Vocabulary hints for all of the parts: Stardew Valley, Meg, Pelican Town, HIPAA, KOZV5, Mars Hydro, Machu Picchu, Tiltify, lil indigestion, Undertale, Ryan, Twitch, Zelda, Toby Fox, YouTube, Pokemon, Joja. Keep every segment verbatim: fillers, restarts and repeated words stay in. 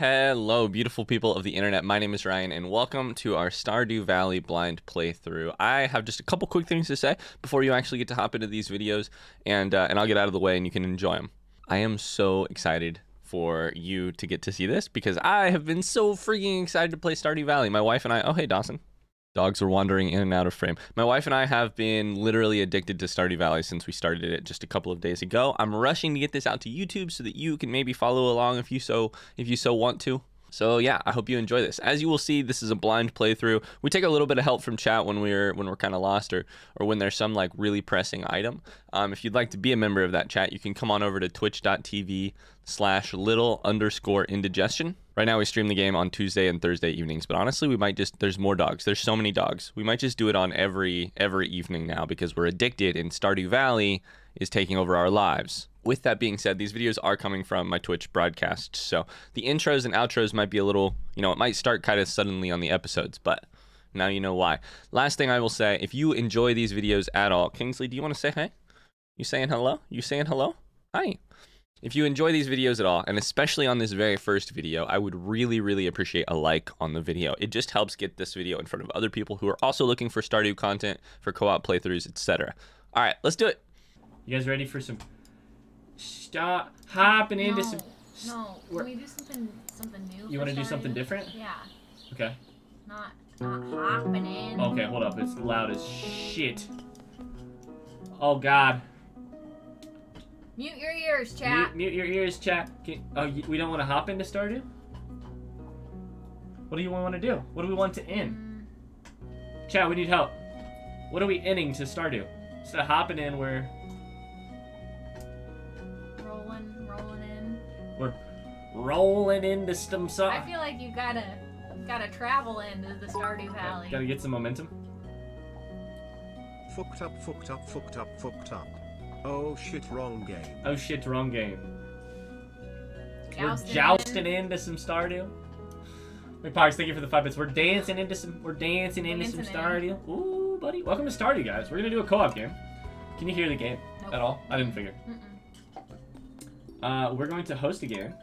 Hello, beautiful people of the internet. My name is Ryan, and welcome to our Stardew Valley blind playthrough. I have just a couple quick things to say before you actually get to hop into these videos, and uh, and I'll get out of the way and you can enjoy them. I am so excited for you to get to see this because I have been so freaking excited to play Stardew Valley. My wife and I, oh hey Dawson. Dogs were wandering in and out of frame. My wife and I have been literally addicted to Stardew Valley since we started it just a couple of days ago. I'm rushing to get this out to YouTube so that you can maybe follow along if you so if you so want to. So yeah, I hope you enjoy this. As you will see, this is a blind playthrough. We take a little bit of help from chat when we're when we're kind of lost or or when there's some like really pressing item. Um, if you'd like to be a member of that chat, you can come on over to twitch dot t v slash little underscore indigestion. Right now we stream the game on Tuesday and Thursday evenings, but honestly we might just, there's more dogs. There's so many dogs. We might just do it on every every evening now because we're addicted and Stardew Valley is taking over our lives. With that being said, these videos are coming from my Twitch broadcast. So the intros and outros might be a little, you know, it might start kind of suddenly on the episodes, but now you know why. Last thing I will say, if you enjoy these videos at all, Kingsley, do you want to say hey? You saying hello? You saying hello? Hi. If you enjoy these videos at all, and especially on this very first video, I would really, really appreciate a like on the video. It just helps get this video in front of other people who are also looking for Stardew content, for co-op playthroughs, et cetera. All right, let's do it. You guys ready for some? Stop hopping no, into some. No, can we do something, something new? You want to do something different? Yeah. Okay. Not, not hopping in. Okay, hold up. It's loud as shit. Oh God. Mute your ears, chat. Mute, mute your ears, chat. Can, oh, you, we don't want to hop into Stardew? What do you want to do? What do we want to end? Mm. Chat, we need help. What are we ending to Stardew? Instead of hopping in, we're... Rolling, rolling in. We're rolling into some stuff. I feel like you gotta, gotta travel into the Stardew Valley. Okay, gotta get some momentum. Fucked up, fucked up, fucked up, fucked up. Oh shit, wrong game. Oh shit, wrong game. Jousting we're jousting in. into some Stardew. McPox, thank you for the five bits. We're dancing into some we're dancing we're into dancing some Stardew. In. Ooh, buddy. Welcome to Stardew, guys. We're gonna do a co-op game. Can you hear the game nope. at all? I didn't figure. Mm-mm. Uh, we're going to host a game.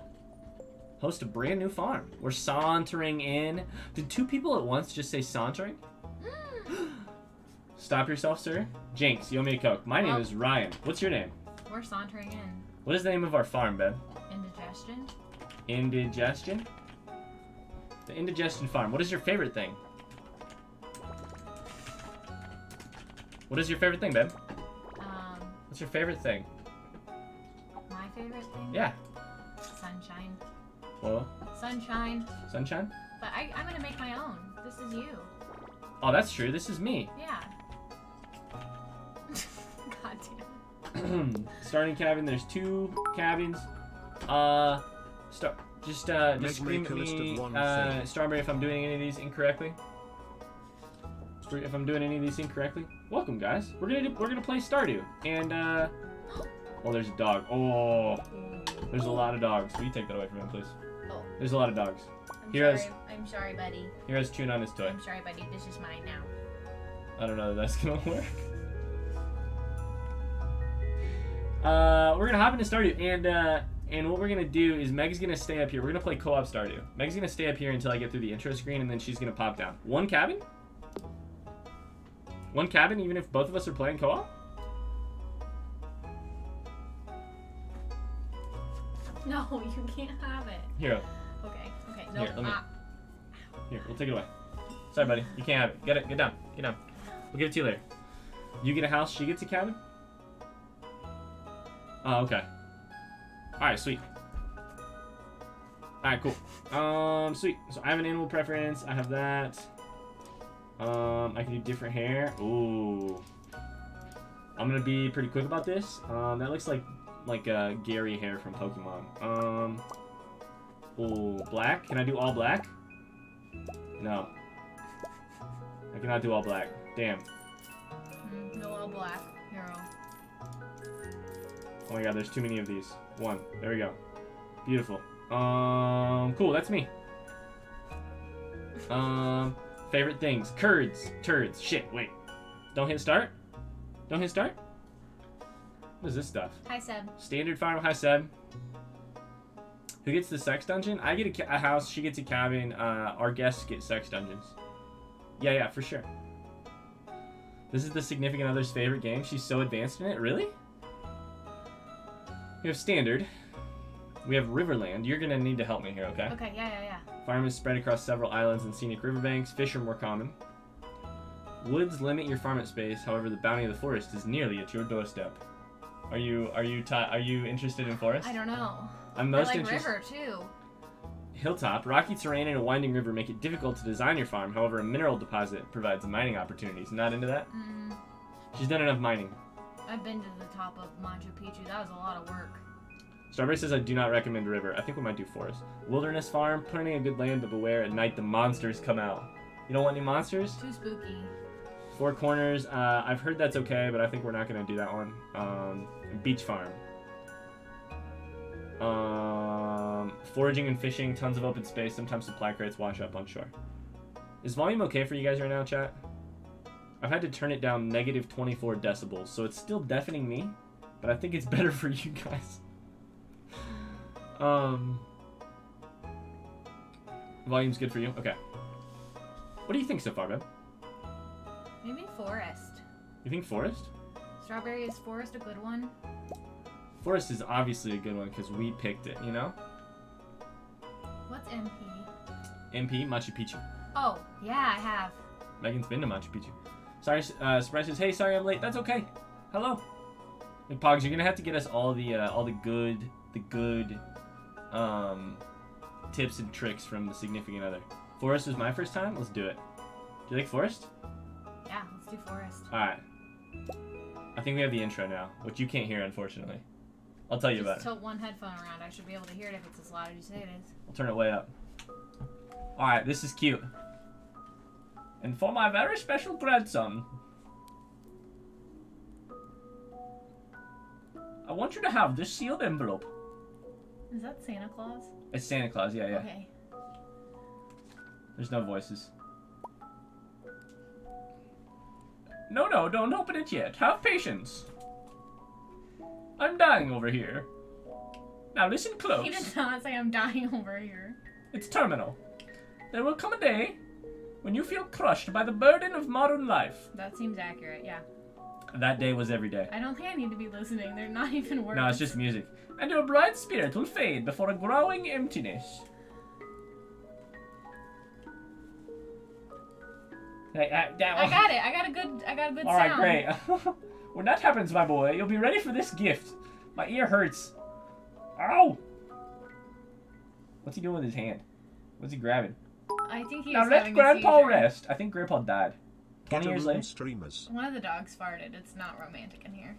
Host a brand new farm. We're sauntering in. Did two people at once just say sauntering? Mm. Stop yourself, sir. Jinx, you owe me a Coke. My well, name is Ryan. What's your name? We're sauntering in. What is the name of our farm, Ben? Indigestion. Indigestion? The Indigestion Farm. What is your favorite thing? What is your favorite thing, Ben? Um. What's your favorite thing? My favorite thing? Yeah. Sunshine. Well? Sunshine. Sunshine? But I, I'm gonna make my own. This is you. Oh, that's true. This is me. Yeah. God damn. Starting cabin. There's two cabins. Uh, start. Just uh, just scream at me, uh, Strawberry, if I'm doing any of these incorrectly. If I'm doing any of these incorrectly. Welcome, guys. We're gonna do, we're gonna play Stardew. And uh, oh, there's a dog. Oh, there's a lot of dogs. Will you take that away from him, please? Oh. There's a lot of dogs. I'm Heroes. sorry, I'm sorry, buddy. Heroes chewing on his toy. I'm sorry, buddy. This is mine now. I don't know that that's gonna work. Uh, we're gonna hop into Stardew, and uh, and what we're gonna do is Meg's gonna stay up here. We're gonna play co-op Stardew. Meg's gonna stay up here until I get through the intro screen, and then she's gonna pop down. One cabin? One cabin, even if both of us are playing co-op? No, you can't have it. Hero. Okay. Nope. Here, let me. Ah. Here, we'll take it away. Sorry, buddy. You can't have it. Get it. Get down. Get down. We'll give it to you later. You get a house. She gets a cabin. Oh, okay. All right, sweet. All right, cool. Um, sweet. So I have an animal preference. I have that. Um, I can do different hair. Ooh. I'm gonna be pretty quick about this. Um, that looks like like uh, Gary hair from Pokemon. Um. Oh, black? Can I do all black? No. I cannot do all black. Damn. Mm, no all black. Hero. Oh my god, there's too many of these. One. There we go. Beautiful. Um, cool, that's me. Um, favorite things. Curds. Turds. Shit, wait. Don't hit start? Don't hit start? What is this stuff? Hi, Seb. Standard farm. Hi, Seb. Who gets the sex dungeon? I get a, a house, she gets a cabin, uh, our guests get sex dungeons. Yeah, yeah, for sure. This is the significant other's favorite game. She's so advanced in it. Really? We have Standard. We have Riverland. You're going to need to help me here, okay? Okay, yeah, yeah, yeah. Farm is spread across several islands and scenic riverbanks. Fish are more common. Woods limit your farm at space. However, the bounty of the forest is nearly at your doorstep. Are you are you are you interested in forest? I don't know. I'm most I like interest river too. Hilltop, rocky terrain and a winding river make it difficult to design your farm. However, a mineral deposit provides mining opportunities. Not into that? Mm. She's done enough mining. I've been to the top of Machu Picchu. That was a lot of work. Starberry says I do not recommend river. I think we might do forest. Wilderness farm, plenty of good land, but beware at night the monsters come out. You don't want any monsters? Too spooky. Four Corners, uh, I've heard that's okay, but I think we're not going to do that one. Um, beach farm. Um, foraging and fishing, tons of open space, sometimes supply crates wash up on shore. Is volume okay for you guys right now, chat? I've had to turn it down negative twenty-four decibels, so it's still deafening me, but I think it's better for you guys. Um, volume's good for you? Okay. What do you think so far, babe? Maybe forest. You think forest? Strawberry, is forest a good one? Forest is obviously a good one because we picked it, you know? What's M P? M P, Machu Picchu. Oh, yeah, I have. Megan's been to Machu Picchu. Sorry, uh, Surprise says, hey, sorry I'm late. That's okay. Hello. And Pogs, you're going to have to get us all the, uh, all the good, the good, um, tips and tricks from the significant other. Forest was my first time. Let's do it. Do you like forest? Yeah, let's do forest. Alright. I think we have the intro now, which you can't hear, unfortunately. I'll tell you about it. Just tilt one headphone around. I should be able to hear it if it's as loud as you say it is. I'll turn it way up. Alright, this is cute. And for my very special grandson, I want you to have this sealed envelope. Is that Santa Claus? It's Santa Claus, yeah, yeah. Okay. There's no voices. No, no, don't open it yet. Have patience. I'm dying over here. Now listen close. He did not say I'm dying over here. It's terminal. There will come a day when you feel crushed by the burden of modern life. That seems accurate, yeah. That day was every day. I don't think I need to be listening. They're not even words. No, it's just music. And your bright spirit will fade before a growing emptiness. Hey, I, that I got it. I got a good. I got a good All sound. All right, great. When that happens, my boy, you'll be ready for this gift. My ear hurts. Ow! What's he doing with his hand? What's he grabbing? I think he's now let Grandpa rest. I think Grandpa died. Twenty years later. Streamers. One of the dogs farted. It's not romantic in here.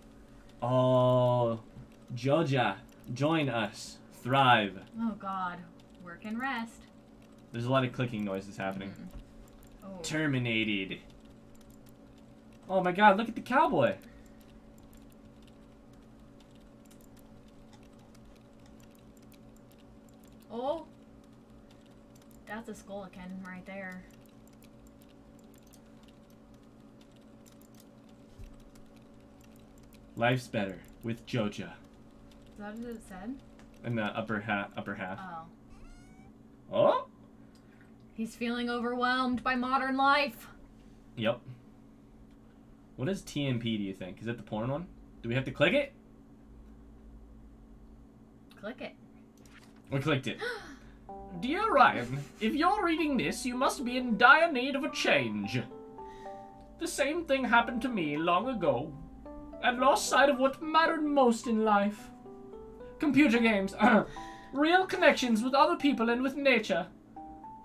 Oh, Joja, join us, thrive. Oh God, work and rest. There's a lot of clicking noises happening. Mm-hmm. Terminated. Oh my God, look at the cowboy. Oh, that's a skullkin right there. Life's better with Joja. Is that what it said? In the upper half. Upper half. Oh. Oh. He's feeling overwhelmed by modern life. Yep. What is T M P, do you think? Is it the porn one? Do we have to click it? Click it. We clicked it. Dear Ryan, if you're reading this, you must be in dire need of a change. The same thing happened to me long ago. I'd lost sight of what mattered most in life. Computer games. Real connections with other people and with nature.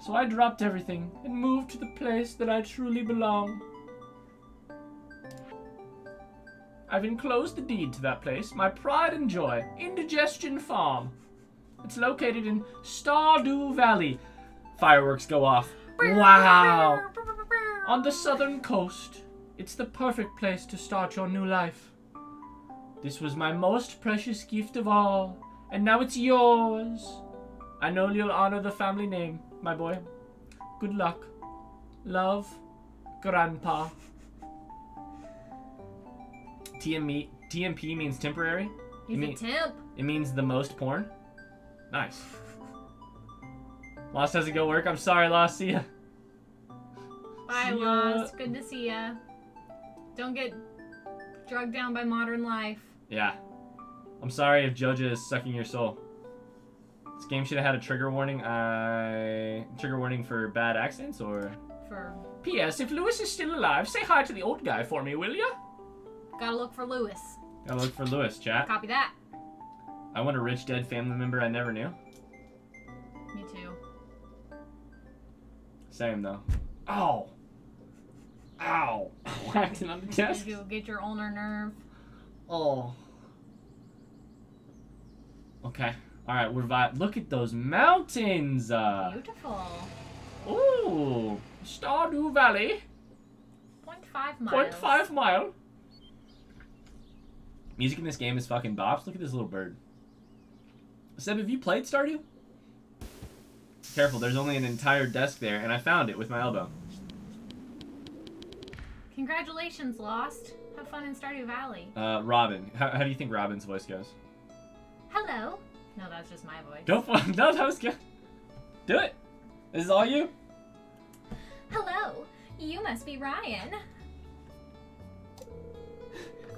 So I dropped everything and moved to the place that I truly belong. I've enclosed the deed to that place, my pride and joy, Indigestion Farm. It's located in Stardew Valley. Fireworks go off. Wow! On the southern coast. It's the perfect place to start your new life. This was my most precious gift of all, and now it's yours. I know you'll honor the family name, my boy. Good luck. Love, Grandpa. T M P means temporary. He's it mean, a temp. It means the most porn. Nice. Lost doesn't go work. I'm sorry, Lost. See ya. Bye, see ya. Lost. Good to see ya. Don't get drugged down by modern life. Yeah. I'm sorry if Joja is sucking your soul. This game should have had a trigger warning. Uh, trigger warning for bad accents or... For... P S. If Lewis is still alive, say hi to the old guy for me, will ya? Gotta look for Lewis. Gotta look for Lewis, chat. Copy that. I want a rich dead family member I never knew. Me too. Same, though. Ow! Ow! Whacked it on the desk. You get your ulnar nerve. Oh. Okay. Alright, we're vibing. Look at those mountains! Uh, Beautiful. Ooh! Stardew Valley. zero point five miles. zero point five mile. Music in this game is fucking bops. Look at this little bird. Seb, have you played Stardew? Careful, there's only an entire desk there, and I found it with my elbow. Congratulations, Lost. Have fun in Stardew Valley. Uh, Robin. How, how do you think Robin's voice goes? Hello. No, that's just my voice. Don't f- No, that was good. Do it. This is all you. Hello. You must be Ryan.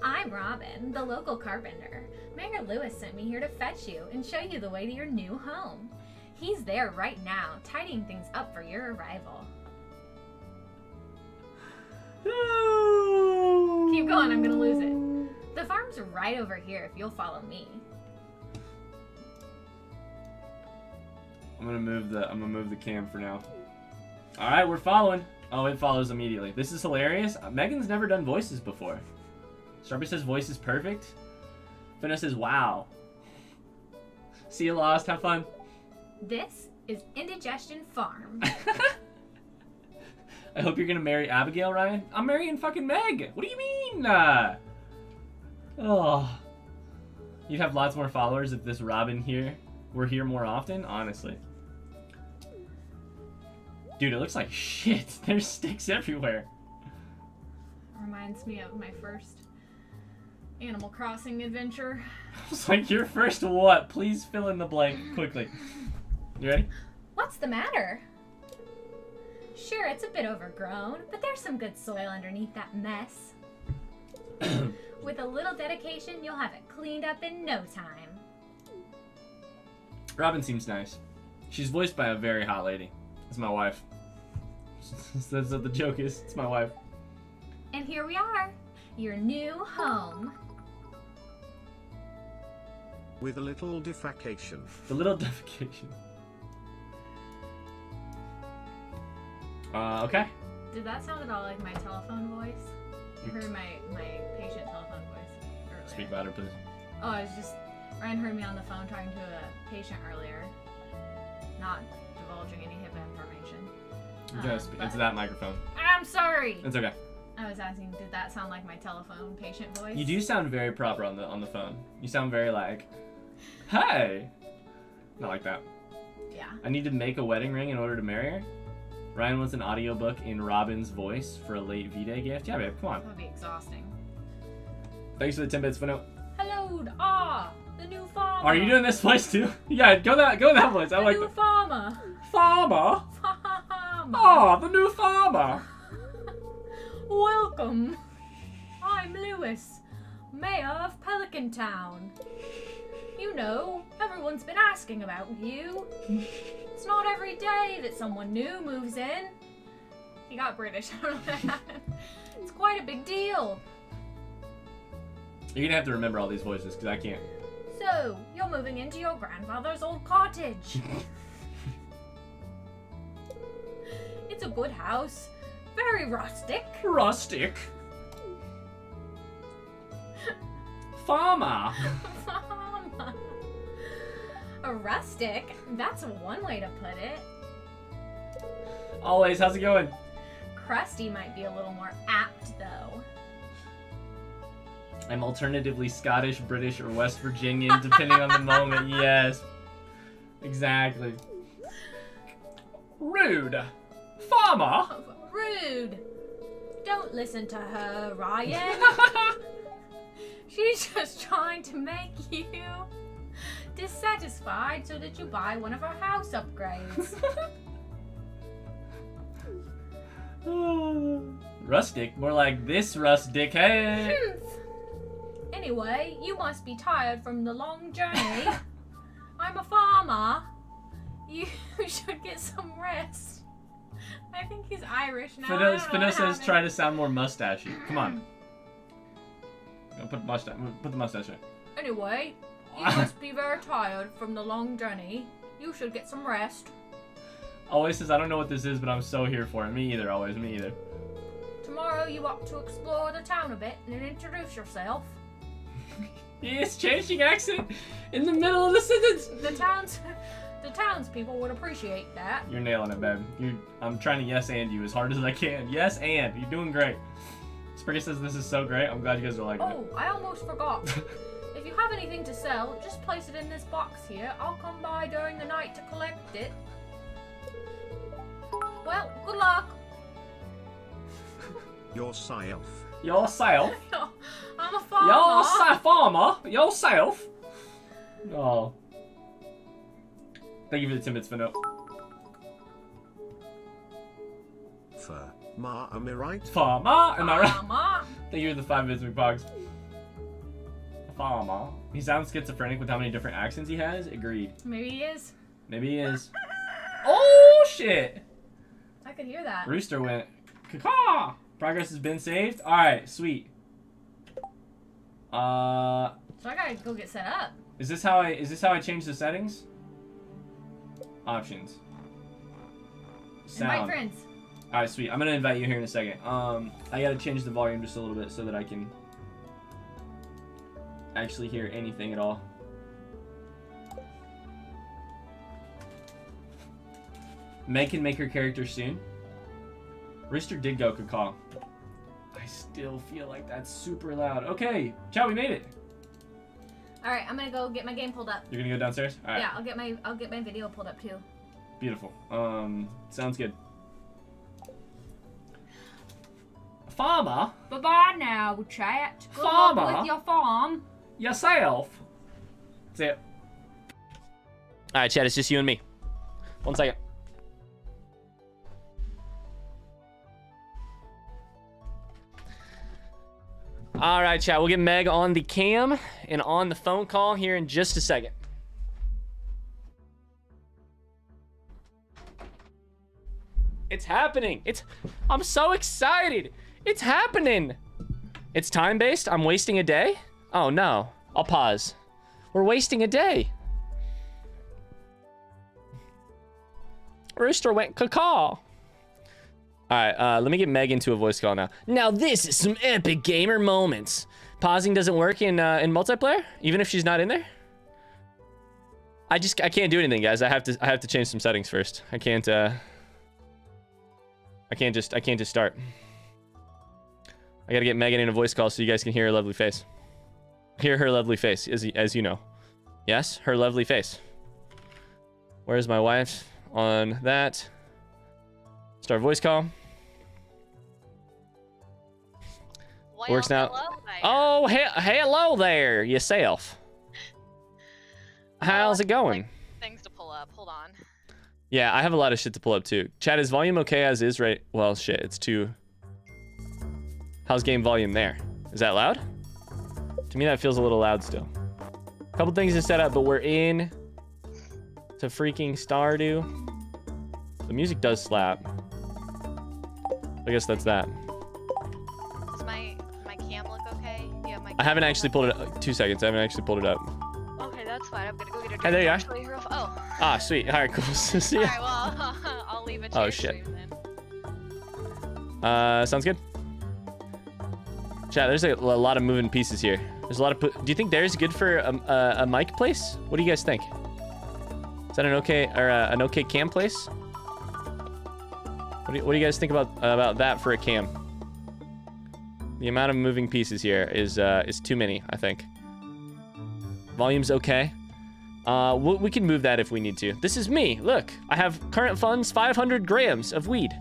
I'm Robin, the local carpenter. Mayor Lewis sent me here to fetch you and show you the way to your new home. He's there right now, tidying things up for your arrival. No. Keep going, I'm gonna lose it. The farm's right over here if you'll follow me. I'm gonna move the I'm gonna move the cam for now. Alright, we're following. Oh, it follows immediately. This is hilarious. Uh, Megan's never done voices before. Starby says voice is perfect. Finna says wow. See you, Lost, have fun. This is Indigestion Farm. I hope you're gonna marry Abigail, Ryan. I'm marrying fucking Meg. What do you mean? Uh, oh, you'd have lots more followers if this Robin here were here more often, honestly. Dude, it looks like shit. There's sticks everywhere. Reminds me of my first Animal Crossing adventure. I was like, your first what? Please fill in the blank quickly. You ready? What's the matter? Sure, it's a bit overgrown, but there's some good soil underneath that mess. With a little dedication, you'll have it cleaned up in no time. Robin seems nice. She's voiced by a very hot lady. It's my wife. That's what the joke is. It's my wife. And here we are, your new home. With a little defecation. The little defecation. Uh, okay. Did that sound at all like my telephone voice? You heard my, my patient telephone voice earlier. Speak louder, please. Oh, I was just... Ryan heard me on the phone talking to a patient earlier. Not divulging any HIPAA information. Just um, into that microphone. I'm sorry! It's okay. I was asking, did that sound like my telephone patient voice? You do sound very proper on the on the phone. You sound very like, hey! Not like that. Yeah. I need to make a wedding ring in order to marry her. Ryan wants an audiobook in Robin's voice for a late V-Day gift. Yeah, babe, come on. That would be exhausting. Thanks for the ten bits, Fino. Hello, ah, the new farmer. Are you doing this voice too? Yeah, go that go that voice. I the like the new farmer. Farmer? Farmer. Ah, the new farmer. Welcome. I'm Lewis, mayor of Pelican Town. You know, everyone's been asking about you. It's not every day that someone new moves in. He got British. I don't know what happened. It's quite a big deal. You're gonna have to remember all these voices because I can't. So, you're moving into your grandfather's old cottage. It's a good house. Very rustic. Rustic. Farmer. Farmer. A rustic? That's one way to put it. Always, how's it going? Crusty might be a little more apt, though. I'm alternatively Scottish, British, or West Virginian, depending on the moment. Yes. Exactly. Rude. Farmer. Rude. Don't listen to her, Ryan. She's just trying to make you dissatisfied so that you buy one of our house upgrades. Rustic? More like this rustic, hey! Anyway, you must be tired from the long journey. I'm a farmer. You should get some rest. I think he's Irish now. Spino Spinoza's trying to sound more mustachy. Come on. Put the mustache. Put the mustache in. Anyway, you must be very tired from the long journey. You should get some rest. Always says, I don't know what this is, but I'm so here for it. Me either, always. Me either. Tomorrow you ought to explore the town a bit and introduce yourself. He is changing accent in the middle of the sentence. The town's... The townspeople would appreciate that. You're nailing it, babe. You, I'm trying to yes and you as hard as I can. Yes and. You're doing great. Spriggy says this is so great. I'm glad you guys are liking it. Oh, I almost forgot. If you have anything to sell, just place it in this box here. I'll come by during the night to collect it. Well, good luck. Yourself. Yourself. I'm a farmer. You're a farmer. Yourself. Oh. Thank you for the ten minutes, Fino. Fur, ma, am I right? Fur, ma, am I right? Thank you for the five minutes, McPogs. Fur, ma. He sounds schizophrenic with how many different accents he has. Agreed. Maybe he is. Maybe he is. Oh, shit. I could hear that. Rooster went, caw. Progress has been saved. All right, sweet. Uh. So I gotta go get set up. Is this how I, is this how I change the settings? Options. Sound. Invite friends. All right, sweet. I'm gonna invite you here in a second. Um, I gotta change the volume just a little bit so that I can actually hear anything at all. Meg can make her character soon. Rooster did go caw. I still feel like that's super loud. Okay, ciao. We made it. All right, I'm gonna go get my game pulled up. You're gonna go downstairs? All right. Yeah, I'll get my I'll get my video pulled up too. Beautiful. Um, sounds good. Farmer. Bye bye now, chat. Good Farmer. Luck with your farm. Yourself. That's it. All right, chat. It's just you and me. One second. All right, chat, we'll get Meg on the cam and on the phone call here in just a second. It's happening. It's, I'm so excited. It's happening. It's time-based. I'm wasting a day. Oh no, I'll pause. We're wasting a day. Rooster went caw. Alright, uh, let me get Meg into a voice call now. Now this is some epic gamer moments. Pausing doesn't work in uh, in multiplayer, even if she's not in there. I just I can't do anything, guys. I have to I have to change some settings first. I can't uh, I can't just I can't just start. I gotta get Megan in a voice call so you guys can hear her lovely face. Hear her lovely face, as as you know. Yes, her lovely face. Where's my wife on that? Start voice call. Well, works now. Oh, he hello there, yourself. How's it going? Like, things to pull up. Hold on. Yeah, I have a lot of shit to pull up too. Chat, is volume okay as is right? Well, shit, it's too. How's game volume there? Is that loud? To me, that feels a little loud still. A couple things to set up, but we're in to freaking Stardew. The music does slap. I guess that's that. Does my, my cam look okay? Yeah, my cam I haven't actually pulled it up. Two seconds. I haven't actually pulled it up. Okay, that's fine. I'm going to go get a drink. Hey, there you actually are. Oh. Ah, sweet. All right, cool. See ya. All right, well, I'll, I'll leave it to oh, your shit. Stream then. Uh, sounds good. Chat, there's a, a lot of moving pieces here. There's a lot of... Do you think there's good for a, a, a mic place? What do you guys think? Is that an okay... Or uh, an okay cam place? What do, you, what do you guys think about about that for a cam? The amount of moving pieces here is uh, is too many, I think. Volume's okay. Uh, we, we can move that if we need to. This is me. Look, I have current funds five hundred grams of weed.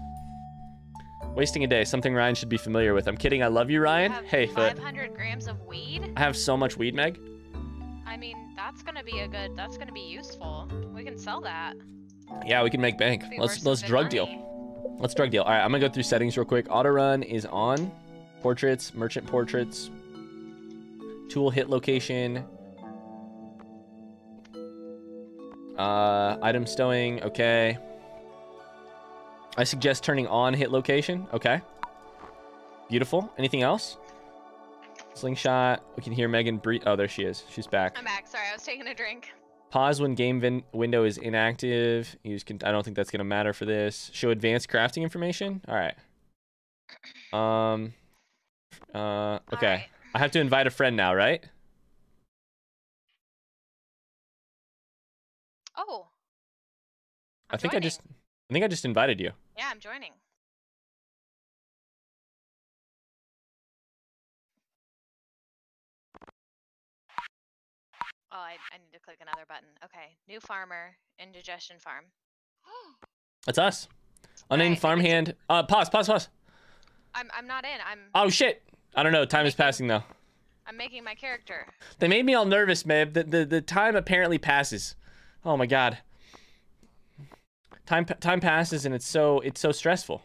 Wasting a day. Something Ryan should be familiar with. I'm kidding. I love you, Ryan. You have hey, five hundred grams of weed. I have so much weed, Meg. I mean, That's gonna be a good, that's gonna be useful. We can sell that. Yeah, we can make bank. Let's let's drug money. deal. Let's drug deal. All right, I'm gonna go through settings real quick. Auto run is on. Portraits, merchant portraits. Tool hit location. Uh, item stowing, okay. I suggest turning on hit location, okay. Beautiful. Anything else? Slingshot. We can hear Megan breathe. Oh, there she is. She's back. I'm back. Sorry, I was taking a drink. Pause when game vin window is inactive. Use con I don't think that's going to matter for this. Show advanced crafting information. All right. Um. Uh. Okay. Right. I have to invite a friend now, right? Oh. I'm I think joining. I just. I think I just invited you. Yeah, I'm joining. Oh, I, I need to click another button. Okay, new farmer, indigestion farm. That's us. Unnamed right, farmhand. Uh, pause, pause, pause. I'm, I'm not in. I'm. Oh shit! I don't know. Time I'm is making, passing though. I'm making my character. They made me all nervous, Meb. The, the the time apparently passes. Oh my god. Time time passes and it's so it's so stressful.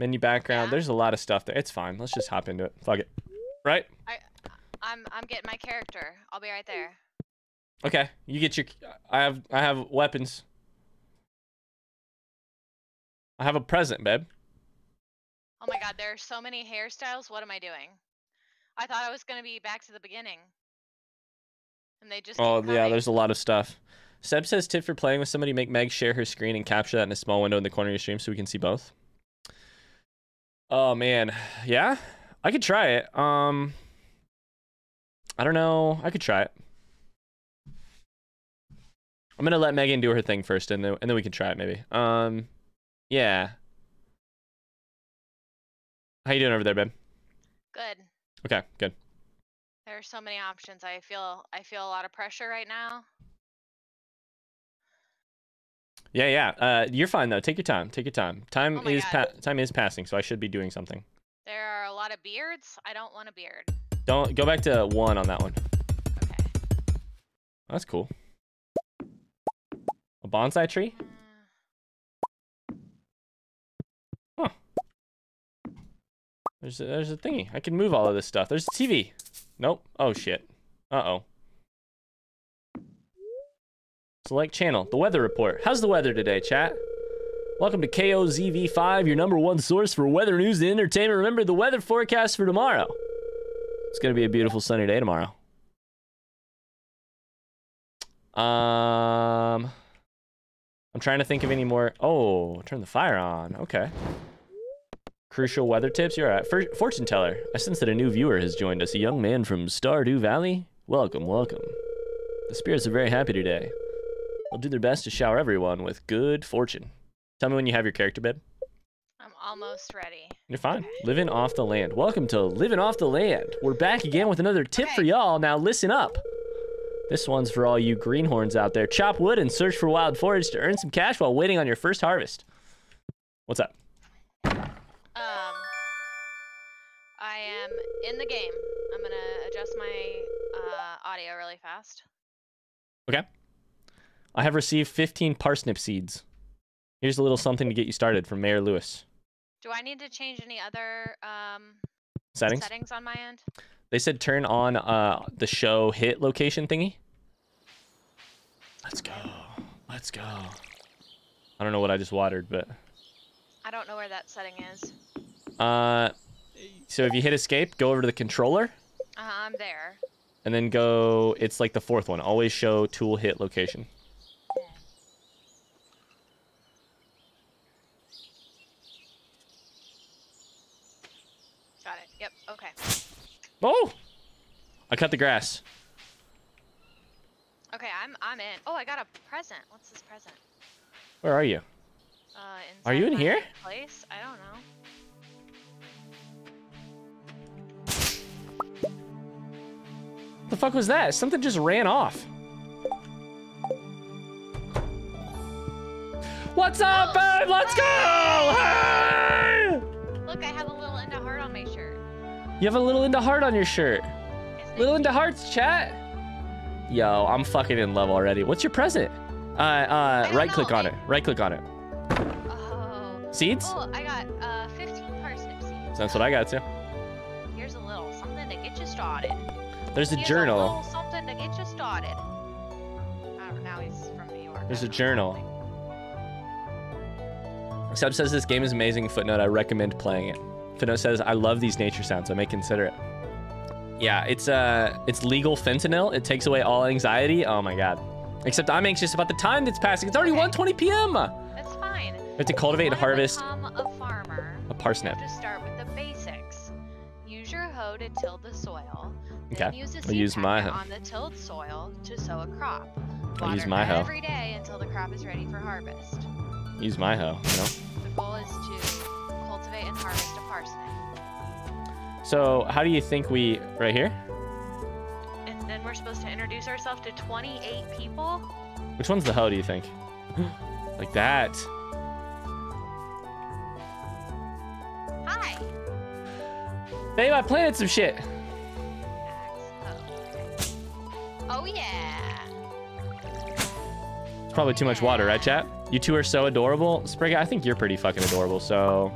Menu background. Yeah. There's a lot of stuff there. It's fine. Let's just hop into it. Fuck it. Right. I I'm I'm getting my character. I'll be right there. Okay, you get your. I have I have weapons. I have a present, babe. Oh my god, there are so many hairstyles. What am I doing? I thought I was gonna be back to the beginning. And they just. Oh yeah, there's a lot of stuff. Seb says tip for playing with somebody: make Meg share her screen and capture that in a small window in the corner of your stream so we can see both. Oh man, yeah, I could try it. Um. I don't know. I could try it. I'm gonna let Megan do her thing first, and then and then we can try it maybe. Um, yeah. How you doing over there, babe? Good. Okay, good. There are so many options. I feel I feel a lot of pressure right now. Yeah, yeah. Uh, you're fine though. Take your time. Take your time. Time oh is pa time is passing, so I should be doing something. There are a lot of beards. I don't want a beard. Don't go back to one on that one. Okay. That's cool. A bonsai tree? Huh. There's a, there's a thingy. I can move all of this stuff. There's a T V. Nope. Oh shit. Uh-oh. Select channel. The weather report. How's the weather today, chat? Welcome to K O Z V five, your number one source for weather news and entertainment. Remember the weather forecast for tomorrow. It's going to be a beautiful sunny day tomorrow. Um, I'm trying to think of any more. Oh, turn the fire on. Okay. Crucial weather tips. You're all right. For fortune teller. I sense that a new viewer has joined us. A young man from Stardew Valley. Welcome, welcome. The spirits are very happy today. They'll do their best to shower everyone with good fortune. Tell me when you have your character, babe. Almost ready. You're fine. Living off the land. Welcome to Living Off the Land. We're back again with another tip okay. for y'all. Now listen up. This one's for all you greenhorns out there. Chop wood and search for wild forage to earn some cash while waiting on your first harvest. What's up? Um, I am in the game. I'm gonna adjust my uh, audio really fast. Okay. I have received fifteen parsnip seeds. Here's a little something to get you started from Mayor Lewis. Do I need to change any other um, settings? settings on my end? They said turn on uh, the show hit location thingy. Let's go. Let's go. I don't know what I just watered, but... I don't know where that setting is. Uh, so if you hit escape, go over to the controller. Uh-huh, I'm there. And then go... It's like the fourth one. Always show tool hit location. Yep, okay. Oh! I cut the grass. Okay, I'm I'm in. Oh, I got a present. What's this present? Where are you? Uh, are you in here? Place? I don't know. What the fuck was that? Something just ran off. What's up, oh. babe? Let's go! Hey! Look, I have a little end of heart on my shirt. You have a little into heart on your shirt. Little into hearts, chat. Yo, I'm fucking in love already. What's your present? Uh, uh, right click know. on it. Right click on it. Oh. Seeds? Oh, I got uh, fifteen parsnip seeds. That's what I got too. Here's a little something to get you started. There's a Here's journal. A little something to get you started. I don't know, now he's from New York. There's a journal. Sub says this game is amazing. Footnote, I recommend playing it. Footnote says I love these nature sounds. I may consider it. Yeah, it's uh, it's legal fentanyl. It takes away all anxiety. Oh my god. Except I'm anxious about the time that's passing. It's already okay. one twenty p m That's fine. We have to cultivate and harvest a, farmer, a parsnip. You have to start with the basics. Use your hoe to till the soil. Okay. Then use a seed use my hoe on the tilled soil to sow a crop. Water I use my hoe every day until the crop is ready for harvest. Use my hoe. You know? The goal is to cultivate and harvest a parsnip. So how do you think we right here? And then we're supposed to introduce ourselves to twenty-eight people. Which one's the hoe, do you think? Like that. Hi. Babe, I planted some shit. Oh yeah. It's probably too much water, right, chat? You two are so adorable. Sprigga, I think you're pretty fucking adorable, so...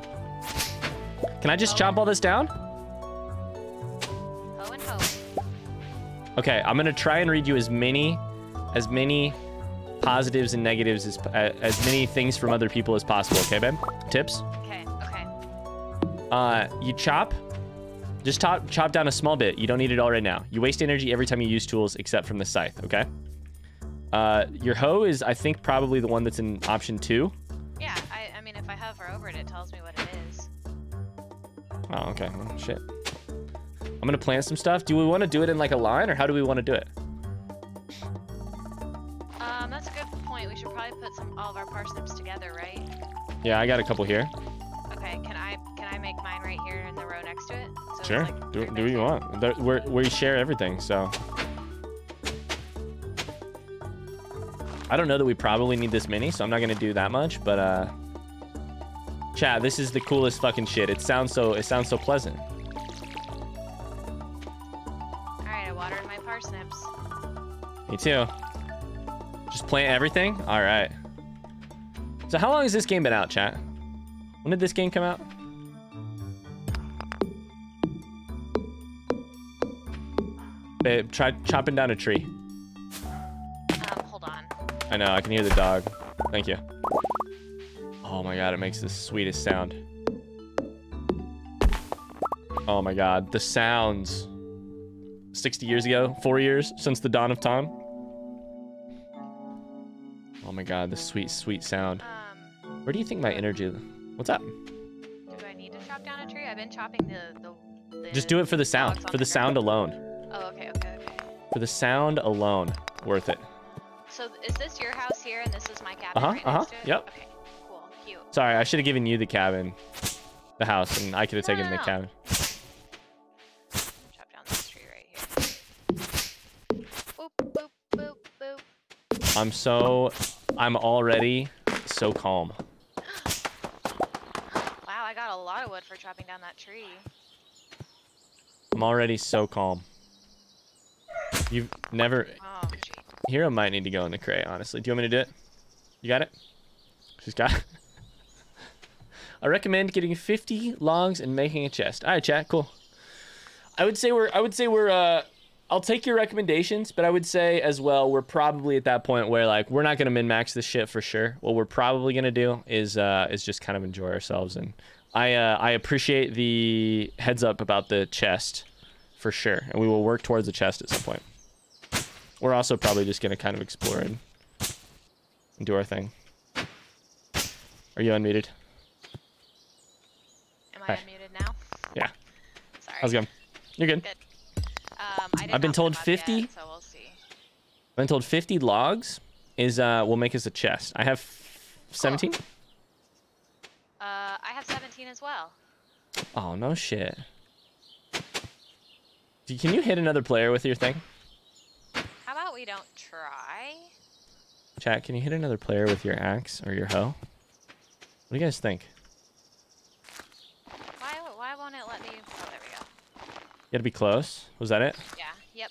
Can I just chop all this down? Ho and ho. Okay, I'm gonna try and read you as many... as many positives and negatives as... Uh, as many things from other people as possible, okay, babe? Tips? Okay, okay. Uh, you chop. Just chop, chop down a small bit. You don't need it all right now. You waste energy every time you use tools, except from the scythe, okay? Uh, your hoe is, I think, probably the one that's in option two. Yeah, I, I mean, if I hover over it, it tells me what it is. Oh, okay. Well, shit. I'm gonna plant some stuff. Do we want to do it in, like, a line, or how do we want to do it? Um, that's a good point. We should probably put some all of our parsnips together, right? Yeah, I got a couple here. Okay, can I can I make mine right here in the row next to it? So sure. It's like do do what you want. We're, we share everything, so... I don't know that we probably need this many, so I'm not gonna do that much, but uh chat, this is the coolest fucking shit. It sounds so it sounds so pleasant. Alright, I watered my parsnips. Me too. Just plant everything? Alright. So how long has this game been out, chat? When did this game come out? Babe, try chopping down a tree. I know, I can hear the dog. Thank you. Oh my god, it makes the sweetest sound. Oh my god, the sounds. sixty years ago, four years since the dawn of time. Oh my god, the sweet, sweet sound. Um, Where do you think my energy... What's up? Do I need to chop down a tree? I've been chopping the... the, the Just do it for the sound. For the, the sound alone. Oh, okay, okay, okay. For the sound alone. Worth it. So is this your house here and this is my cabin? Uh-huh, right uh-huh, yep. Okay, cool, cute. Sorry, I should have given you the cabin, the house, and I could have no, taken no, no. the cabin. Chop down this tree right here. Boop, boop, boop, boop. I'm so, I'm already so calm. Wow, I got a lot of wood for chopping down that tree. I'm already so calm. You've never... Oh, geez. Hero might need to go in the cray, honestly. Do you want me to do it? You got it? She's got it. I recommend getting fifty logs and making a chest. All right, chat, cool. I would say we're, I would say we're, uh, I'll take your recommendations, but I would say as well, we're probably at that point where like, we're not going to min-max this shit for sure. What we're probably going to do is, uh, is just kind of enjoy ourselves. And I, uh, I appreciate the heads up about the chest for sure. And we will work towards the chest at some point. We're also probably just going to kind of explore and, and do our thing. Are you unmuted? Am I Hi. unmuted now? Yeah. Sorry. How's it going? You're good. Good. Um, I I've been told fifty. Yet, so we'll see. I've been told fifty logs is uh will make us a chest. I have seventeen. Cool. Uh, I have seventeen as well. Oh no shit. Can you hit another player with your thing? We don't try. Chat, can you hit another player with your axe or your hoe? What do you guys think? Why, why won't it let me? Oh, there we go. You gotta be close. Was that it? Yeah. Yep.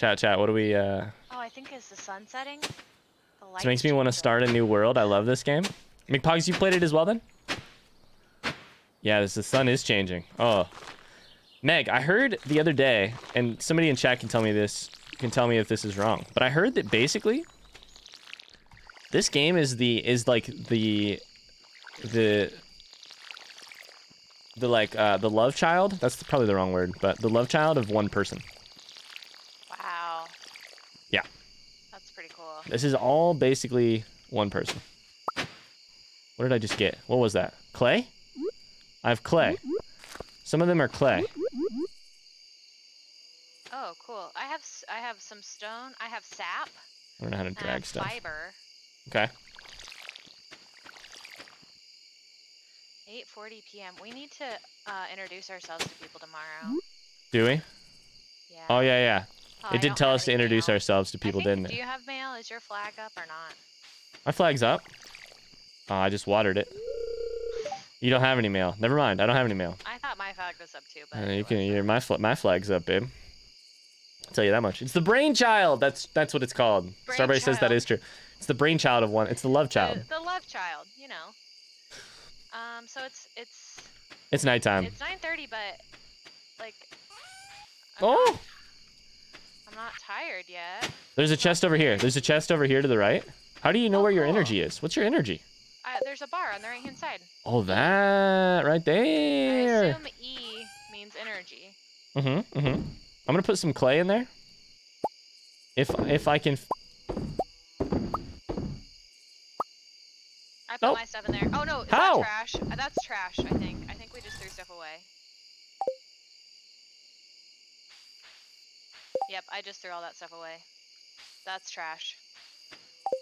Chat, chat, what do we... Uh... Oh, I think it's the sun setting. The lights. This makes me want to start a new world. I love this game. McPogs, you played it as well then? Yeah, this, the sun is changing. Oh. Meg, I heard the other day, and somebody in chat can tell me this, can tell me if this is wrong, but I heard that basically this game is the, is like the, the, the like, uh, the love child. That's probably the wrong word, but the love child of one person. Wow. Yeah. That's pretty cool. This is all basically one person. What did I just get? What was that? Clay? I have clay. Some of them are clay. Oh, cool. I have I have some stone. I have sap. I don't know how to drag stuff. Fiber. Okay. eight forty p m We need to uh, introduce ourselves to people tomorrow. Do we? Yeah. Oh yeah, yeah. Oh, it did tell us to introduce mail. ourselves to people, I think, didn't do it? Do you have mail? Is your flag up or not? My flag's up. Oh, I just watered it. You don't have any mail. Never mind. I don't have any mail. I thought my flag was up too, but uh, you can. You're, my fl my flag's up, babe. I'll tell you that much. It's the brainchild. That's that's what it's called. Starberry says that is true. It's the brainchild of one. It's the love child. The, the love child. You know. Um. So it's it's. It's nighttime. It's nine thirty, but like. I'm oh. Not, I'm not tired yet. There's a chest over here. There's a chest over here to the right. How do you know oh, where your cool. energy is? What's your energy? Uh, there's a bar on the right hand side. Oh, that right there. I assume E means energy. Mm-hmm. Mm-hmm. I'm gonna put some clay in there. If if I can. I put oh. my stuff in there. Oh no! Is How? That trash? Uh, that's trash. I think. I think we just threw stuff away. Yep. I just threw all that stuff away. That's trash.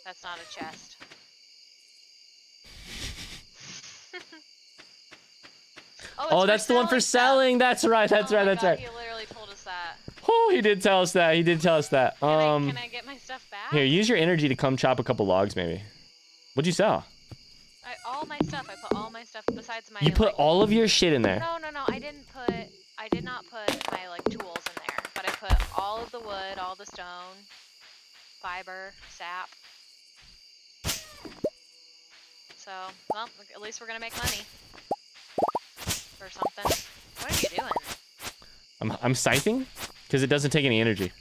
That's not a chest. Oh, oh that's the one for selling. Stuff. That's right. That's oh right. That's God, right. He literally told us that. Oh, he did tell us that. He did tell us that. Can um, I, can I get my stuff back? Here, use your energy to come chop a couple logs, maybe. What'd you sell? I, all my stuff. I put all my stuff besides my. You put like, all of your shit in there. No, no, no. I didn't put. I did not put my like tools in there, but I put all of the wood, all the stone, fiber, sap. So, well, at least we're gonna make money. Or something. What are you doing? I'm I'm scything, because it doesn't take any energy.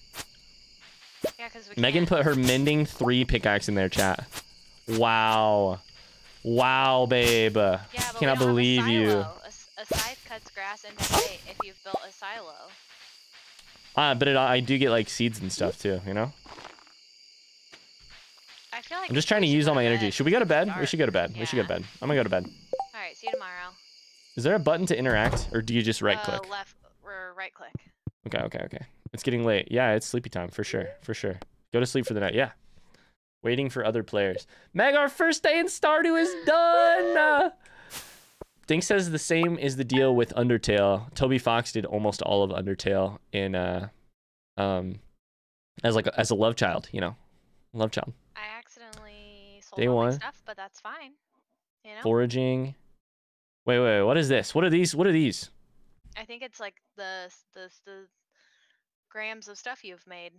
Yeah, because we. Megan can't. put her mending three pickaxe in there, chat. Wow, wow, babe. Yeah, but cannot we don't believe have a silo. you. A, a scythe cuts grass into hay if you've built a silo. Ah, uh, but it, I do get like seeds and stuff too, you know. I feel like I'm just trying to use all my energy. Should we go to bed? We should go to bed. Yeah. We should go to bed. I'm gonna go to bed. All right. See you tomorrow. Is there a button to interact, or do you just right-click? Uh, left, or right-click. Okay, okay, okay. It's getting late. Yeah, it's sleepy time, for sure, for sure. Go to sleep for the night, yeah. Waiting for other players. Meg, our first day in Stardew is done! Dink says the same is the deal with Undertale. Toby Fox did almost all of Undertale in, uh, um, as like a, as a love child, you know, love child. I accidentally sold all my stuff, but that's fine. You know? Foraging. Wait, wait, wait, what is this? What are these? What are these? I think it's like the, the the grams of stuff you've made.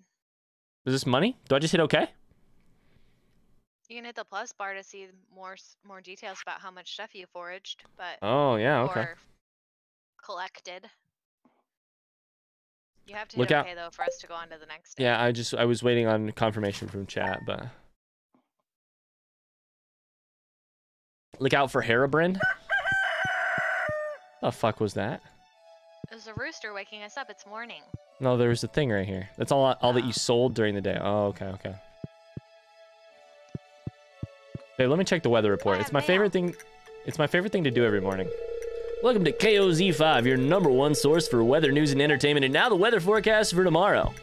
Is this money? Do I just hit okay? You can hit the plus bar to see more more details about how much stuff you foraged, but oh yeah, okay. Or collected. You have to hit Look okay out. though for us to go on to the next day. Yeah, I just I was waiting on confirmation from chat, but look out for Herobrine. The fuck was that? It was a rooster waking us up. It's morning. No, there was a thing right here. That's all all oh. that you sold during the day. Oh, okay, okay. Hey, let me check the weather report. It's my mail. favorite thing. It's my favorite thing to do every morning. Welcome to K O Z five, your number one source for weather news and entertainment, and now the weather forecast for tomorrow.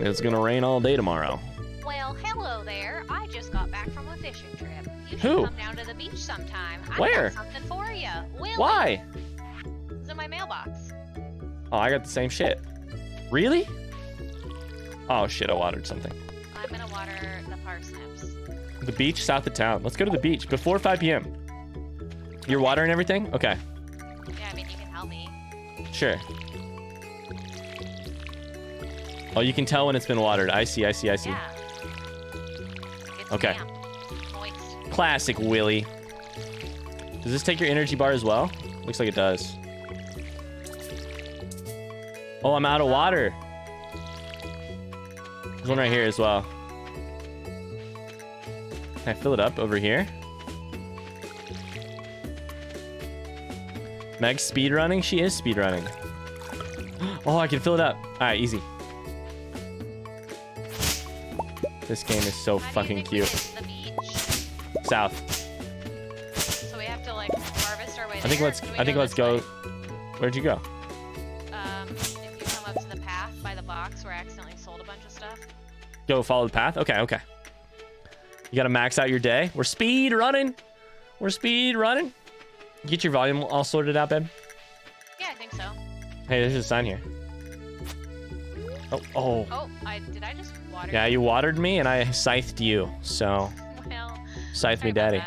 It's gonna rain all day tomorrow. Well, hello there. I just got back from a fishing trip. You should Who? come down to the beach sometime. Where? I got something for you. Willie. Why? It's in my mailbox. Oh, I got the same shit. Really? Oh shit, I watered something. I'm gonna water the parsnips. The beach south of town. Let's go to the beach before five p m You're watering everything? Okay. Yeah, I mean, you can help me. Sure. Oh, you can tell when it's been watered. I see, I see, I see. Yeah. Okay. Classic Willy. Does this take your energy bar as well? Looks like it does. Oh, I'm out of water. There's one right here as well. Can I fill it up over here? Meg's speedrunning? She is speedrunning. Oh, I can fill it up. Alright, easy. This game is so fucking cute. South. So we have to like harvest our way. I think let's I think let's go. Where'd you go? Um if you come up to the path by the box where I accidentally sold a bunch of stuff. Go follow the path? Okay, okay. You gotta max out your day. We're speed running. We're speed running. Get your volume all sorted out, babe. Yeah, I think so. Hey, there's a sign here. Oh, oh. Oh, I, did I just water? Yeah, you watered me and I scythed you. So, well, scythe me, daddy.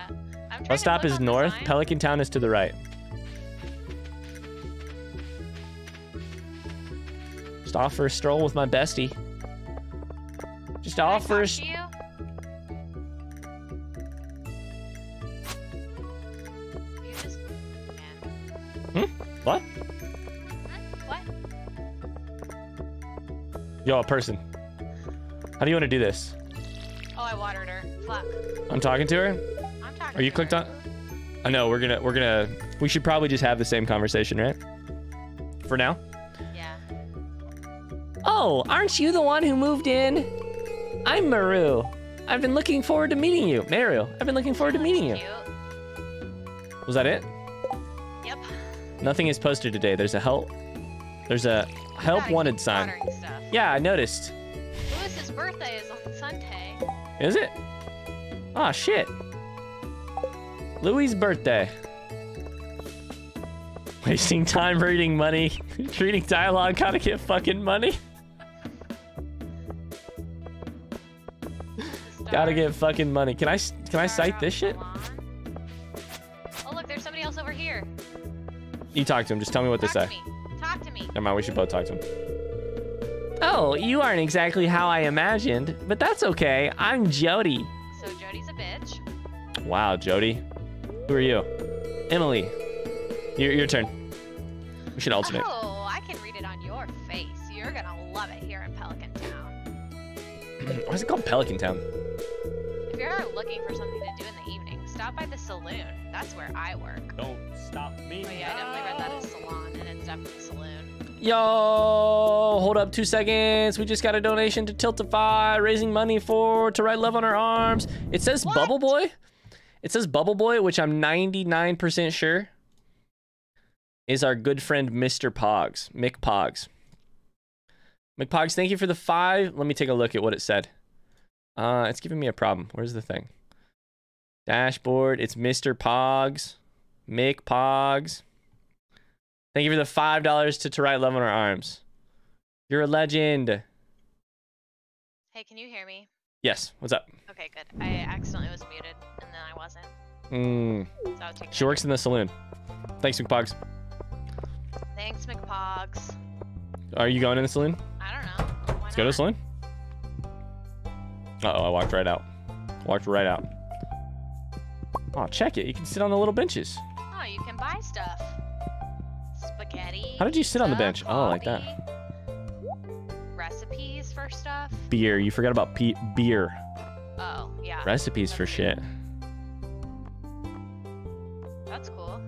Bus stop is north. Pelican Town is to the right. Just off for a stroll with my bestie. Just off for a stroll. Hmm? What? Hmm? What? Yo, a person. How do you want to do this? Oh, I watered her. Fuck. I'm talking to her? I'm talking to her. Are you clicked on? I know, we're gonna, we're gonna, we should probably just have the same conversation, right? For now? Yeah. Oh, aren't you the one who moved in? I'm Maru. I've been looking forward to meeting you. Maru, I've been looking forward to meeting you. Was that it? Yep. Nothing is posted today. There's a help. There's a help wanted sign. Yeah, I noticed. Lewis's birthday is on Sunday. Is it? Ah, shit. Louis' birthday. Wasting time reading money. Reading dialogue. Gotta get fucking money. Gotta get fucking money. Can I can I cite this shit? Oh look, there's somebody else over here. You talk to him. Just tell me what they say. Talk to me. Never mind. We should both talk to him. Oh, you aren't exactly how I imagined, but that's okay. I'm Jody. So Jody's a bitch. Wow, Jody. Who are you? Emily. Your your turn. We should alternate. Oh, I can read it on your face. You're gonna love it here in Pelican Town. Why is it called Pelican Town? If you're ever looking for something to do in the evening, stop by the saloon. That's where I work. Don't stop me. Oh yeah, now. I definitely read that as salon, and it's definitely saloon. Yo, hold up two seconds. We just got a donation to Tiltify, raising money for to write love on our arms. It says what? Bubble Boy. It says Bubble Boy, which I'm ninety-nine percent sure is our good friend Mister Pogs, Mick Pogs. Mick Pogs, thank you for the five. Let me take a look at what it said. Uh, it's giving me a problem. Where's the thing? Dashboard. It's Mister Pogs. Mick Pogs. Thank you for the five dollars to To Write Love on Our Arms. You're a legend. Hey, can you hear me? Yes. What's up? Okay, good. I accidentally was muted, and then I wasn't. Mm. So I'll take she works in the saloon. Thanks, McPogs. Thanks, McPogs. Are you going in the saloon? I don't know. Why Let's not? Go to the saloon. Uh-oh, I walked right out. Walked right out. Oh, check it. You can sit on the little benches. Oh, you can buy stuff. Spaghetti. How did you sit stuff, on the bench? Coffee, oh, like that. Recipes for stuff. Beer. You forgot about pe beer. Oh, yeah. Recipes That's for cool. shit. That's cool.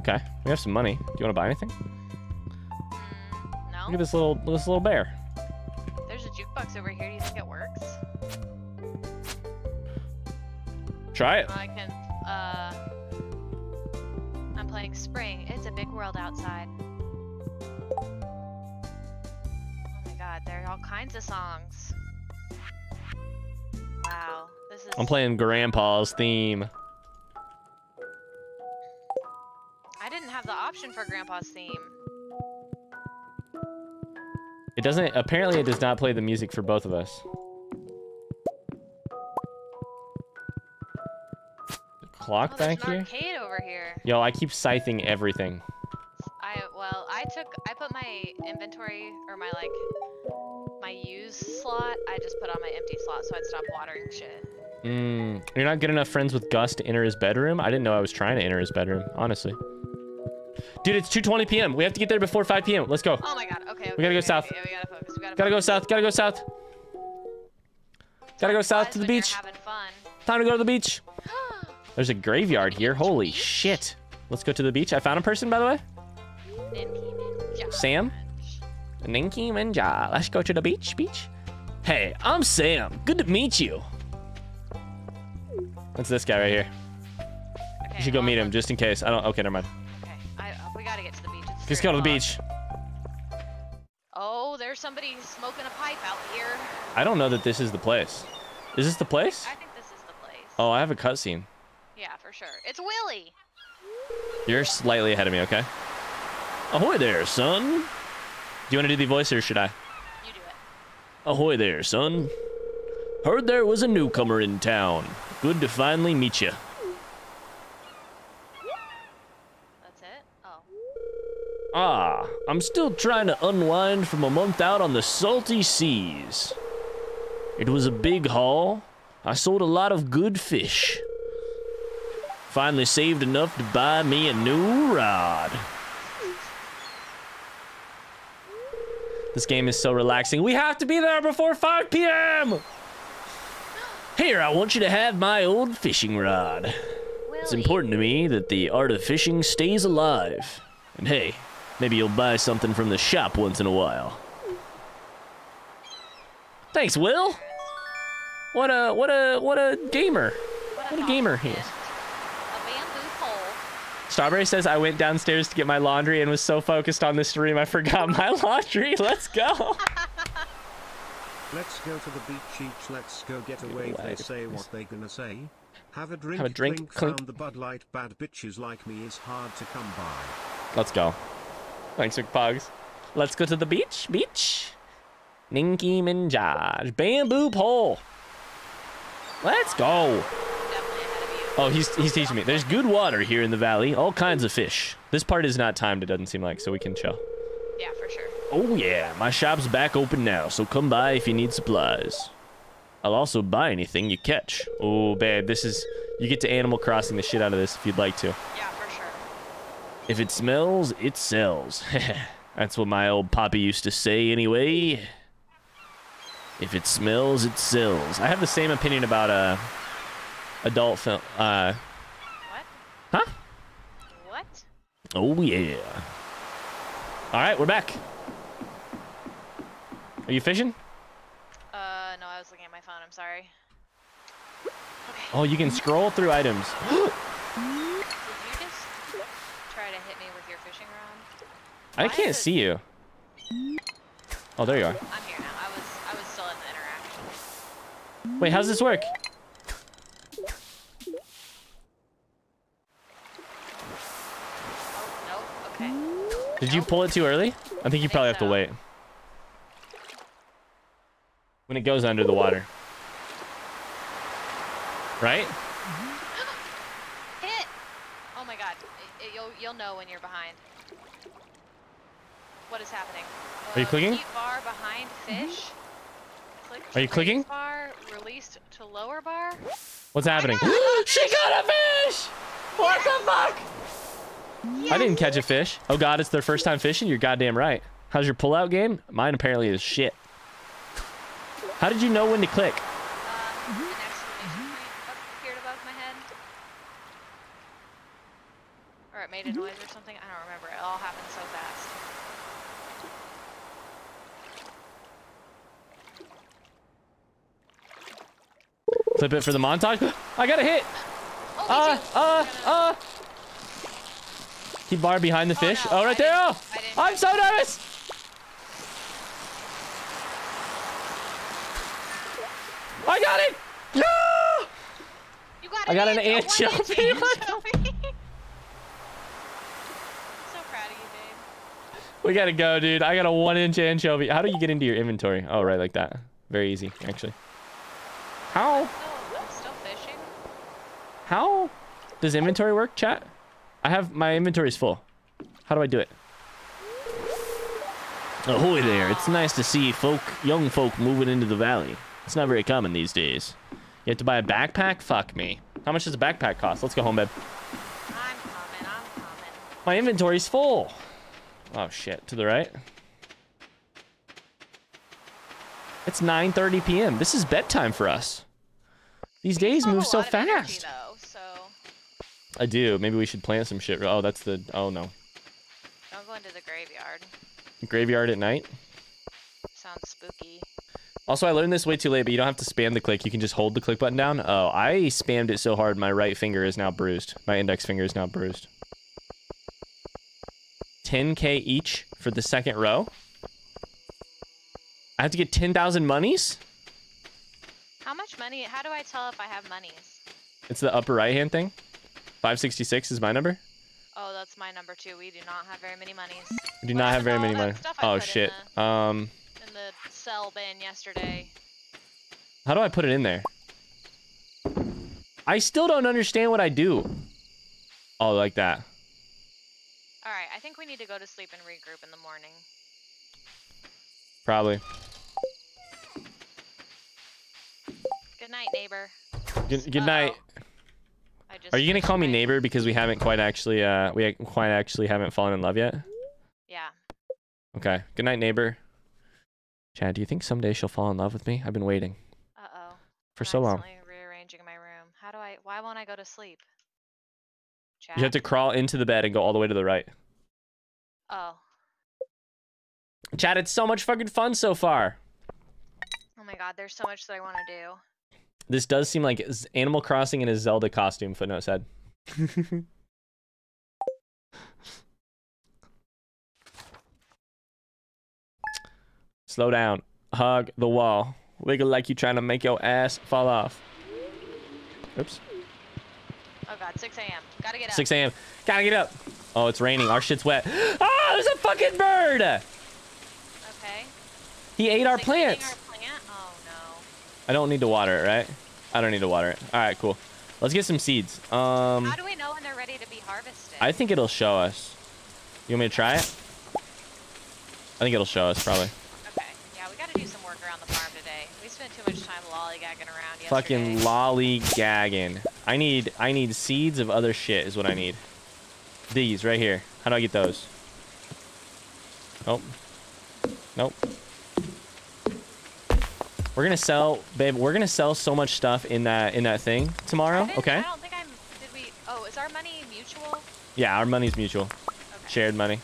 Okay. We have some money. Do you want to buy anything? Mm, no. Look at this little, this little bear. There's a jukebox over here. Do you think it works? Try it. I can, uh, I'm playing Spring. It's a big world outside. Oh my god, there are all kinds of songs. Wow, this is... I'm playing Grandpa's theme. I didn't have the option for Grandpa's theme. It doesn't... Apparently it does not play the music for both of us. Clock oh, back here? Arcade over here. Yo, I keep scything everything. I well, I took, I put my inventory or my like my use slot, I just put on my empty slot so I'd stop watering shit. Mm, you're not good enough friends with Gus to enter his bedroom? I didn't know I was trying to enter his bedroom, honestly. Dude, it's two twenty p m We have to get there before five p m Let's go. Oh my god, okay. okay we gotta go okay, south. Okay, we gotta focus. We gotta, gotta focus. go south, gotta go south. Gotta go south to the beach. Having fun. Time to go to the beach. There's a graveyard here. Holy shit. Let's go to the beach. I found a person, by the way. Sam? Ninky Ninja. Let's go to the beach, beach. Hey, I'm Sam. Good to meet you. That's this guy right here. Okay, you should go meet him just in case. I don't. Okay, never mind. Okay, I, we gotta get to the beach. It's Let's go to the beach. Oh, there's somebody smoking a pipe out here. I don't know that this is the place. Is this the place? I think this is the place. Oh, I have a cutscene. Yeah, for sure. It's Willie. You're slightly ahead of me, okay? Ahoy there, son. Do you want to do the voice or should I? You do it. Ahoy there, son. Heard there was a newcomer in town. Good to finally meet you. That's it? Oh. Ah, I'm still trying to unwind from a month out on the salty seas. It was a big haul. I sold a lot of good fish. Finally saved enough to buy me a new rod. This game is so relaxing. We have to be there before five p m Here, I want you to have my old fishing rod. Willie. It's important to me that the art of fishing stays alive. And hey, maybe you'll buy something from the shop once in a while. Thanks, Will. What a what a what a gamer. What a, what a gamer he is. Strawberry says, I went downstairs to get my laundry and was so focused on this stream, I forgot my laundry. Let's go. Let's go to the beach each. Let's go get away. They say what they gonna say. Have a drink. Have a drink. drink clink. Found the Bud Light. Bad bitches like me is hard to come by. Let's go. Thanks, McPugs. Let's go to the beach. Beach. Ninky Minjaj. Bamboo pole. Let's go. Oh, he's, he's teaching me. There's good water here in the valley. All kinds of fish. This part is not timed, it doesn't seem like, so we can chill. Yeah, for sure. Oh, yeah. My shop's back open now, so come by if you need supplies. I'll also buy anything you catch. Oh, babe, this is... You get to Animal Crossing the shit out of this if you'd like to. Yeah, for sure. If it smells, it sells. That's what my old poppy used to say anyway. If it smells, it sells. I have the same opinion about... uh. Adult film, uh... What? Huh? What? Oh, yeah. Alright, we're back. Are you fishing? Uh, no, I was looking at my phone, I'm sorry. Okay. Oh, you can scroll through items. Did you just try to hit me with your fishing rod? I Why can't see you. Oh, there you are. I'm here now. I was, I was still in the interaction. Wait, how's this work? Did you pull it too early? I think you probably have to wait. When it goes under the water. Right? Hit! Oh my god. It, it, you'll, you'll know when you're behind. What is happening? Uh, Are you clicking? Bar behind fish. Click Are you clicking? Bar released to lower bar. What's happening? She got a fish! What the fuck? Yes. I didn't catch a fish. Oh god, it's their first time fishing? You're goddamn right. How's your pullout game? Mine apparently is shit. How did you know when to click? Uh, an exclamation point appeared above my head. Or it made a noise or something. I don't remember. It all happened so fast. Clip it for the montage. I got a hit! Uh, uh, uh! Keep bar behind the fish. Oh, no, oh right I there. Oh, I'm so nervous. I got it. No. You got I got an anchovy. An anchovy. I'm so proud of you, babe. We gotta go, dude. I got a one-inch anchovy. How do you get into your inventory? Oh, right, like that. Very easy, actually. How? I'm still, I'm still fishing. How does inventory work, chat? I have my inventory is full. How do I do it? Ahoy there. It's nice to see folk, young folk moving into the valley. It's not very common these days. You have to buy a backpack? Fuck me. How much does a backpack cost? Let's go home, babe. I'm coming, I'm coming. My inventory's full. Oh, shit. To the right. It's nine thirty p m This is bedtime for us. These days move so fast. Energy, though, so. I do. Maybe we should plant some shit. Oh, that's the... Oh, no. I'm going to the graveyard. Graveyard at night? Sounds spooky. Also, I learned this way too late, but you don't have to spam the click. You can just hold the click button down. Oh, I spammed it so hard, my right finger is now bruised. My index finger is now bruised. ten K each for the second row. I have to get ten thousand monies? How much money? How do I tell if I have monies? It's the upper right-hand thing. five sixty-six is my number. Oh, that's my number, too. We do not have very many monies. We do what not have very many monies. Oh, shit. The... Um... in the cell bin yesterday. How do I put it in there? I still don't understand what I do. Oh, like that. All right, I think we need to go to sleep and regroup in the morning. Probably. Good night, neighbor. Good, good night. I just Are you gonna call me neighbor because we haven't quite actually uh we quite actually haven't fallen in love yet? Yeah. Okay. Good night, neighbor. Chad, do you think someday she'll fall in love with me? I've been waiting. Uh-oh. For I'm so long. Rearranging my room. How do I? Why won't I go to sleep? Chad? You have to crawl into the bed and go all the way to the right. Oh. Chad, it's so much fucking fun so far. Oh my god, there's so much that I want to do. This does seem like Animal Crossing in a Zelda costume, Footnote said. Slow down. Hug the wall. Wiggle like you trying to make your ass fall off. Oops. Oh god, six a m Gotta get up. six a m Gotta get up. Oh, it's raining. Our shit's wet. Oh, there's a fucking bird! Okay. He ate our plants. Our plant? Oh no. I don't need to water it, right? I don't need to water it. Alright, cool. Let's get some seeds. Um, How do we know when they're ready to be harvested? I think it'll show us. You want me to try it? I think it'll show us, probably. Fucking lollygagging. I need I need seeds of other shit is what I need. These right here. How do I get those? Nope. Nope. We're gonna sell, babe. We're gonna sell so much stuff in that in that thing tomorrow. I okay. I don't think I'm. Did we? Oh, is our money mutual? Yeah, our money's mutual. Okay. Shared money.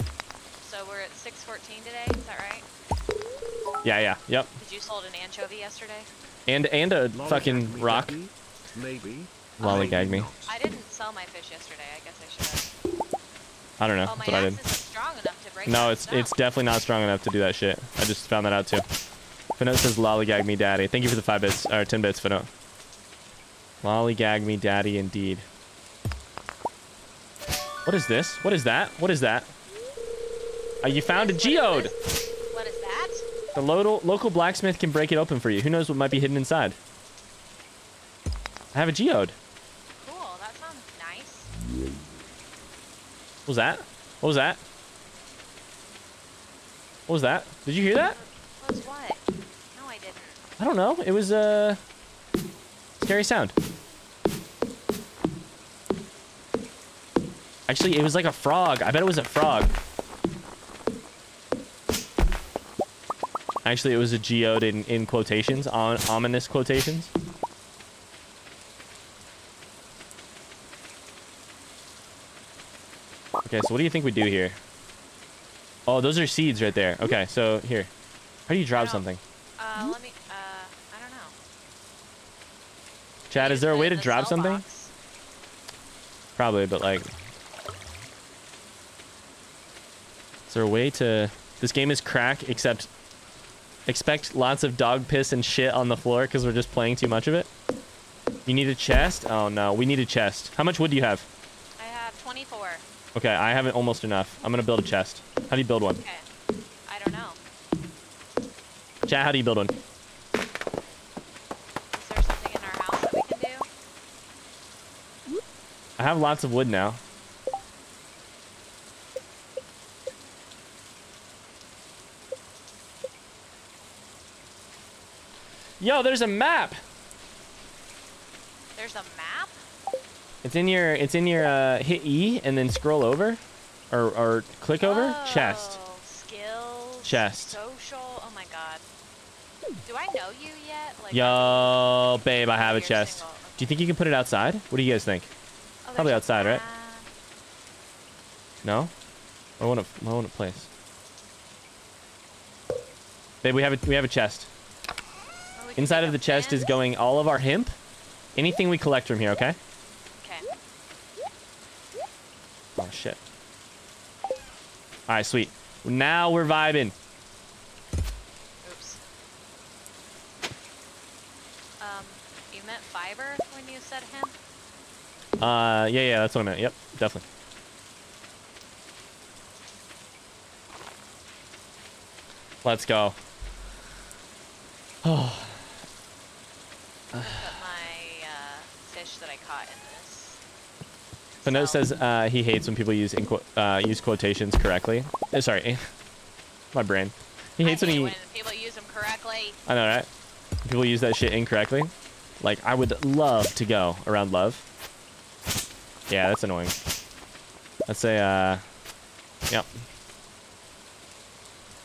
So we're at six fourteen today. Is that right? Yeah. Yeah. Yep. Did you sold an anchovy yesterday? And and a Lollygag fucking rock. Maybe. Lollygag me. I didn't sell my fish yesterday. I guess I should have. I don't know. Oh, my but axe I did. Isn't strong enough to break no, it's stone. It's definitely not strong enough to do that shit. I just found that out too. Finot says lollygag me, daddy. Thank you for the five bits or ten bits, Finot. Lollygag me, daddy, indeed. What is this? What is that? What is that? Uh, you found what is, a geode. What is this? What is that? The local, local blacksmith can break it open for you. Who knows what might be hidden inside? I have a geode. Cool, that sounds nice. What was that? What was that? What was that? Did you hear that? What was what? No, I didn't. I don't know. It was a uh, scary sound. Actually, it was like a frog. I bet it was a frog. Actually, it was a geode in, in quotations, on ominous quotations. Okay, so what do you think we do here? Oh, those are seeds right there. Okay, so here. How do you drop something? Uh, let me, uh, I don't know. Chad, is there a way to drop something? Probably, but like... Is there a way to... This game is crack, except... Expect lots of dog piss and shit on the floor because we're just playing too much of it. You need a chest? Oh no, we need a chest. How much wood do you have? I have twenty-four. Okay, I have almost enough. I'm gonna build a chest. How do you build one? Okay. I don't know. Chat, how do you build one? Is there something in our house that we can do? I have lots of wood now. Yo, there's a map. There's a map? It's in your, it's in your, uh, hit E and then scroll over or, or click oh, over. Chest. Skills. Chest. Social. Oh my God. Do I know you yet? Like, yo, babe, I have a chest. Single. Do you think you can put it outside? What do you guys think? Oh, probably outside, right? No? I want to, I want to place. Babe, we have a, we have a chest. Oh, inside of the chest in? is going all of our hemp. Anything we collect from here, okay? Oh, shit. All right, sweet. Now we're vibing. Oops. Um, you meant fiber when you said him? Uh, yeah, yeah, that's what I meant. Yep, definitely. Let's go. Oh. Put my, uh, fish that I caught in this. Fanote says uh, he hates when people use in qu uh, use quotations correctly. Uh, sorry, my brain. He hates I hate when he. When people use them correctly. I know, right? People use that shit incorrectly. Like I would love to go around love. Yeah, that's annoying. I'd say, uh, yep.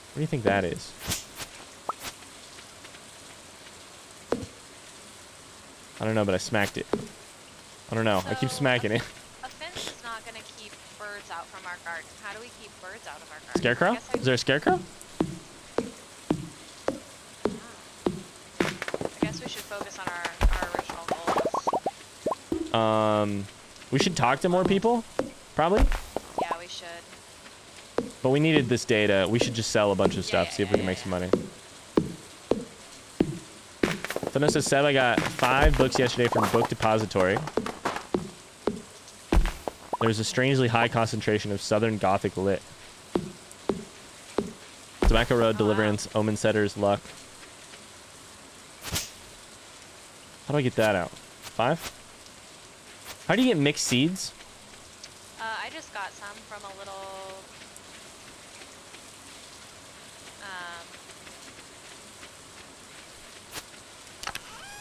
What do you think that is? I don't know, but I smacked it. I don't know. So I keep smacking it. Out from our garden. How do we keep birds out of our garden? Scarecrow? I I Is there a scarecrow? I guess we should focus on our, our original goals. Um, we should talk to more people, probably. Yeah, we should. But we needed this data. We should just sell a bunch of stuff, yeah, see if we can make some money. Vanessa said I got five books yesterday from Book Depository. There's a strangely high concentration of Southern Gothic lit. Tobacco Road, Deliverance, oh, wow. Omen Setter's Luck. How do I get that out? Five? How do you get mixed seeds? Uh, I just got some from a little... Um,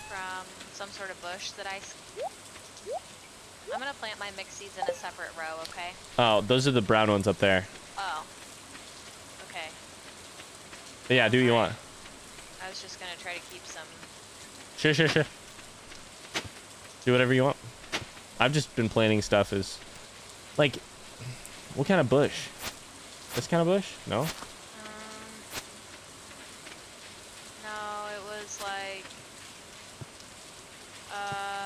from some sort of bush that I... I'm gonna plant my mixed seeds in a separate row, okay? Oh, those are the brown ones up there. Oh. Okay. But yeah, do what you want. I was just gonna try to keep some. Sure, sure, sure. Do whatever you want. I've just been planting stuff as... Like, what kind of bush? This kind of bush? No? Um, no, it was like... Uh...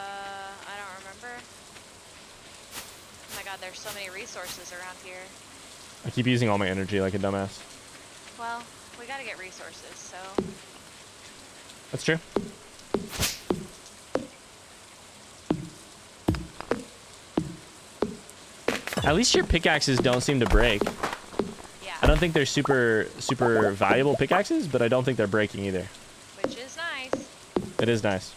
There's so many resources around here. I keep using all my energy like a dumbass. Well, we gotta get resources, so... That's true. At least your pickaxes don't seem to break. Yeah. I don't think they're super, super valuable pickaxes, but I don't think they're breaking either. Which is nice. It is nice.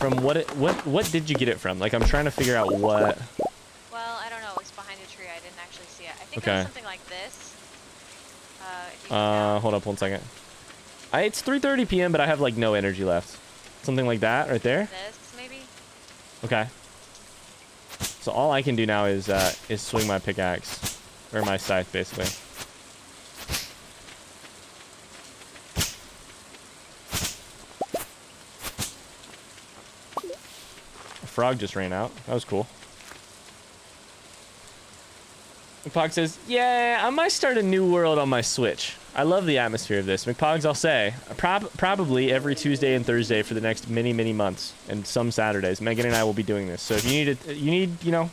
From what it, what what did you get it from? Like I'm trying to figure out what. Well, I don't know. It was behind a tree. I didn't actually see it. I think okay. It was something like this. Uh, uh hold up one second. I it's three thirty p m but I have like no energy left. Something like that right there. This maybe. Okay. So all I can do now is uh is swing my pickaxe or my scythe basically. Frog just ran out. That was cool. McPog says, yeah, I might start a new world on my Switch. I love the atmosphere of this. McPogs, I'll say. Prob probably every Tuesday and Thursday for the next many, many months. And some Saturdays. Megan and I will be doing this. So if you need, a, you need, you know,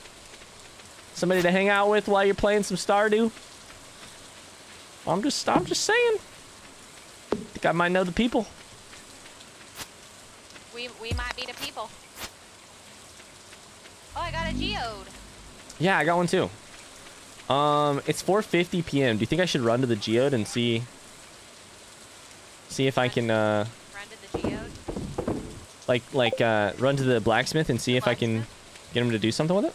somebody to hang out with while you're playing some Stardew. I'm just, I'm just saying. I think I might know the people. We, we might be the people. Oh, I got a geode. Yeah, I got one too. Um, it's four fifty p m Do you think I should run to the geode and see see if run, I can uh run to the geode? Like like uh run to the blacksmith and see the if blacksmith? I can Get him to do something with it?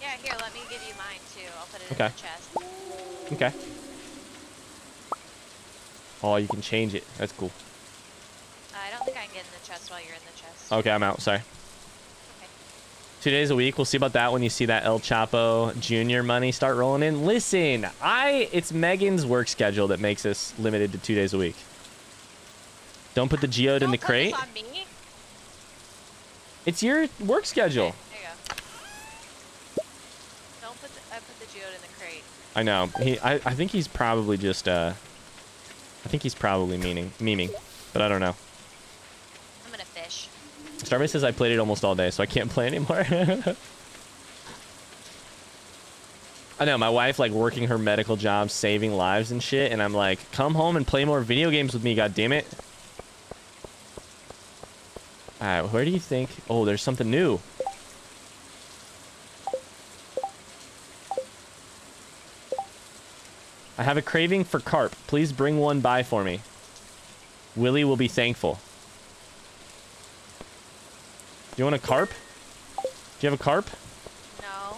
Yeah, here, let me give you mine too. I'll put it okay. in the chest. Okay. Oh, you can change it. That's cool. Uh, I don't think I can get in the chest while you're in the chest. Okay, I'm out. Sorry. Okay. Two days a week. We'll see about that when you see that El Chapo Junior money start rolling in. Listen, I it's Megan's work schedule that makes us limited to two days a week. Don't put the geode don't in the crate. On me. It's your work schedule. Okay, there you go. Don't put the, I put the geode in the crate. I know. He, I, I think he's probably just, uh, I think he's probably meaning, memeing, but I don't know. I'm gonna fish. Starbase says I played it almost all day, so I can't play anymore. I know, my wife, like, working her medical job, saving lives and shit, and I'm like, come home and play more video games with me, goddammit. All right, where do you think? Oh, there's something new. I have a craving for carp. Please bring one by for me. Willie will be thankful. Do you want a carp? Do you have a carp? No.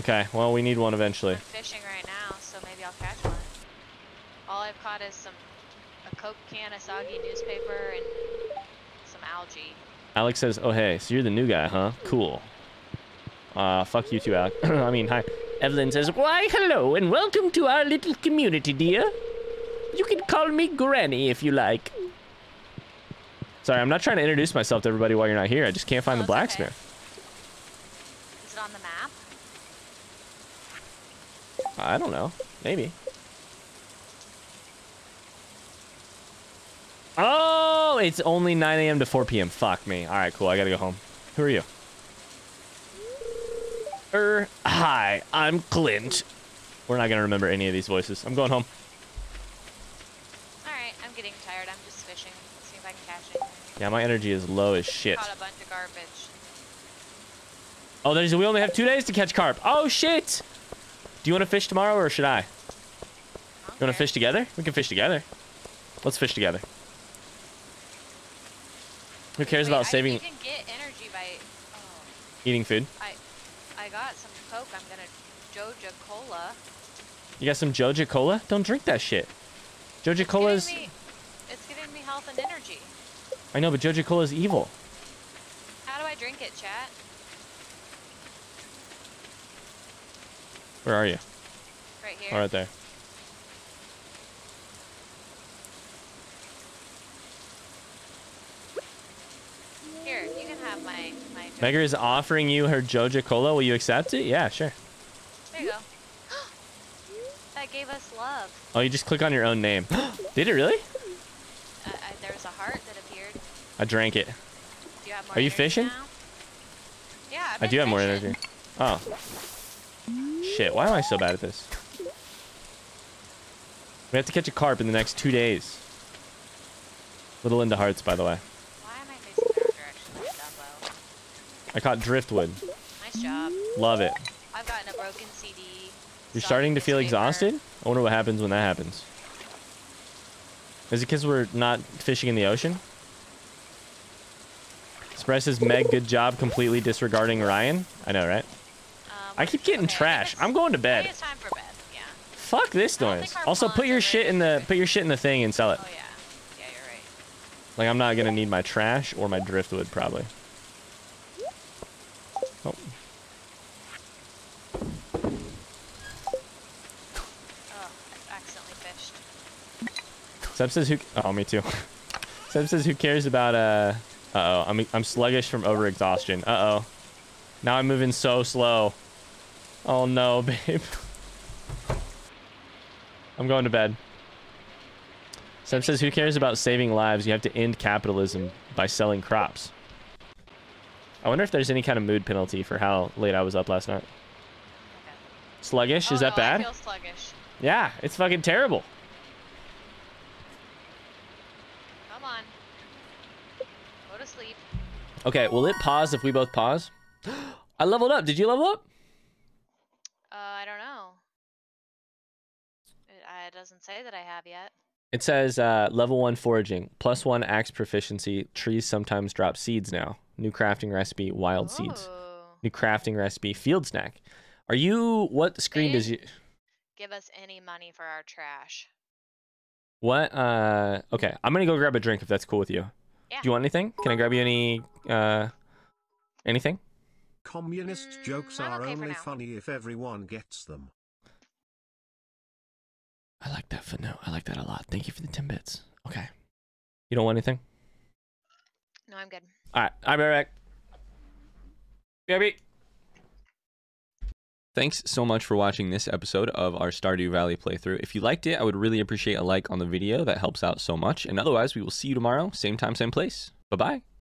Okay, well, we need one eventually. I'm fishing right now, so maybe I'll catch one. All I've caught is some a Coke can, a soggy newspaper, and some algae. Alex says, oh, hey, so you're the new guy, huh? Cool. Uh, fuck you too, Alex. I mean, hi. Evelyn says, why, hello, and welcome to our little community, dear. You can call me Granny if you like. Sorry, I'm not trying to introduce myself to everybody while you're not here. I just can't find oh, the blacksmith. Okay. Is it on the map? I don't know. Maybe. Oh, it's only nine A M to four P M Fuck me. All right, cool. I gotta go home. Who are you? Er, hi, I'm Clint. We're not gonna remember any of these voices. I'm going home. All right, I'm getting tired. I'm just fishing. Let's see if I can catch it. Yeah, my energy is low as shit. Caught a bunch of garbage. Oh, there's. We only have two days to catch carp. Oh shit! Do you want to fish tomorrow or should I? Okay. You want to fish together? We can fish together. Let's fish together. Who cares Wait, about saving? I didn't get energy by oh. eating food. I I got some Coke. I'm gonna Joja Cola. You got some Joja Cola? Don't drink that shit. Joja Cola's. It's, it's giving me health and energy. I know, but Joja Cola's evil. How do I drink it, chat? Where are you? Right here. All right there. Here, you can have my, my Megger is offering you her Joja Cola. Will you accept it? Yeah, sure. There you go. That gave us love. Oh, you just click on your own name. Did it really? Uh, I, there was a heart that appeared. I drank it. Do you have more Are you fishing? Now? Yeah, I've been I do have fishing. more energy. Oh. Shit, why am I so bad at this? We have to catch a carp in the next two days. Little into hearts, by the way. I caught driftwood. Nice job. Love it. I've gotten a broken C D. You're starting to feel paper. exhausted? I wonder what happens when that happens. Is it because we're not fishing in the ocean? Express says, Meg, good job completely disregarding Ryan. I know, right? Um, I keep getting okay, trash. I'm going to bed. It's time for bed. Yeah. Fuck this noise. Also, put your shit in the put your shit in the thing and sell it. Oh yeah. Yeah, you're right. Like I'm not gonna need my trash or my driftwood probably. Oh. Oh, I accidentally fished. Seb says who? Oh, me too. Seb says who cares about uh? Uh oh, I'm I'm sluggish from overexhaustion. Uh oh, now I'm moving so slow. Oh no, babe. I'm going to bed. Seb says who cares about saving lives? You have to end capitalism by selling crops. I wonder if there's any kind of mood penalty for how late I was up last night. Okay. Sluggish? Oh, is that no, bad? I feel sluggish. Yeah, it's fucking terrible. Come on. Go to sleep. Okay, will it pause if we both pause? I leveled up. Did you level up? Uh, I don't know. It, it doesn't say that I have yet. It says uh, level one foraging, plus one axe proficiency. Trees sometimes drop seeds now. New crafting recipe, wild Ooh. seeds. New crafting recipe. Field snack. Are you... What screen they does you... Give us any money for our trash. What? Uh, okay. I'm going to go grab a drink if that's cool with you. Yeah. Do you want anything? Can I grab you any... Uh, anything? Communist mm, jokes are okay only funny if everyone gets them. I like that footnote. I like that a lot. Thank you for the ten bits. Okay. You don't want anything? No, I'm good. All right. I'll be right back. Baby. Thanks so much for watching this episode of our Stardew Valley playthrough. If you liked it, I would really appreciate a like on the video. That helps out so much. And otherwise, we will see you tomorrow. Same time, same place. Bye-bye.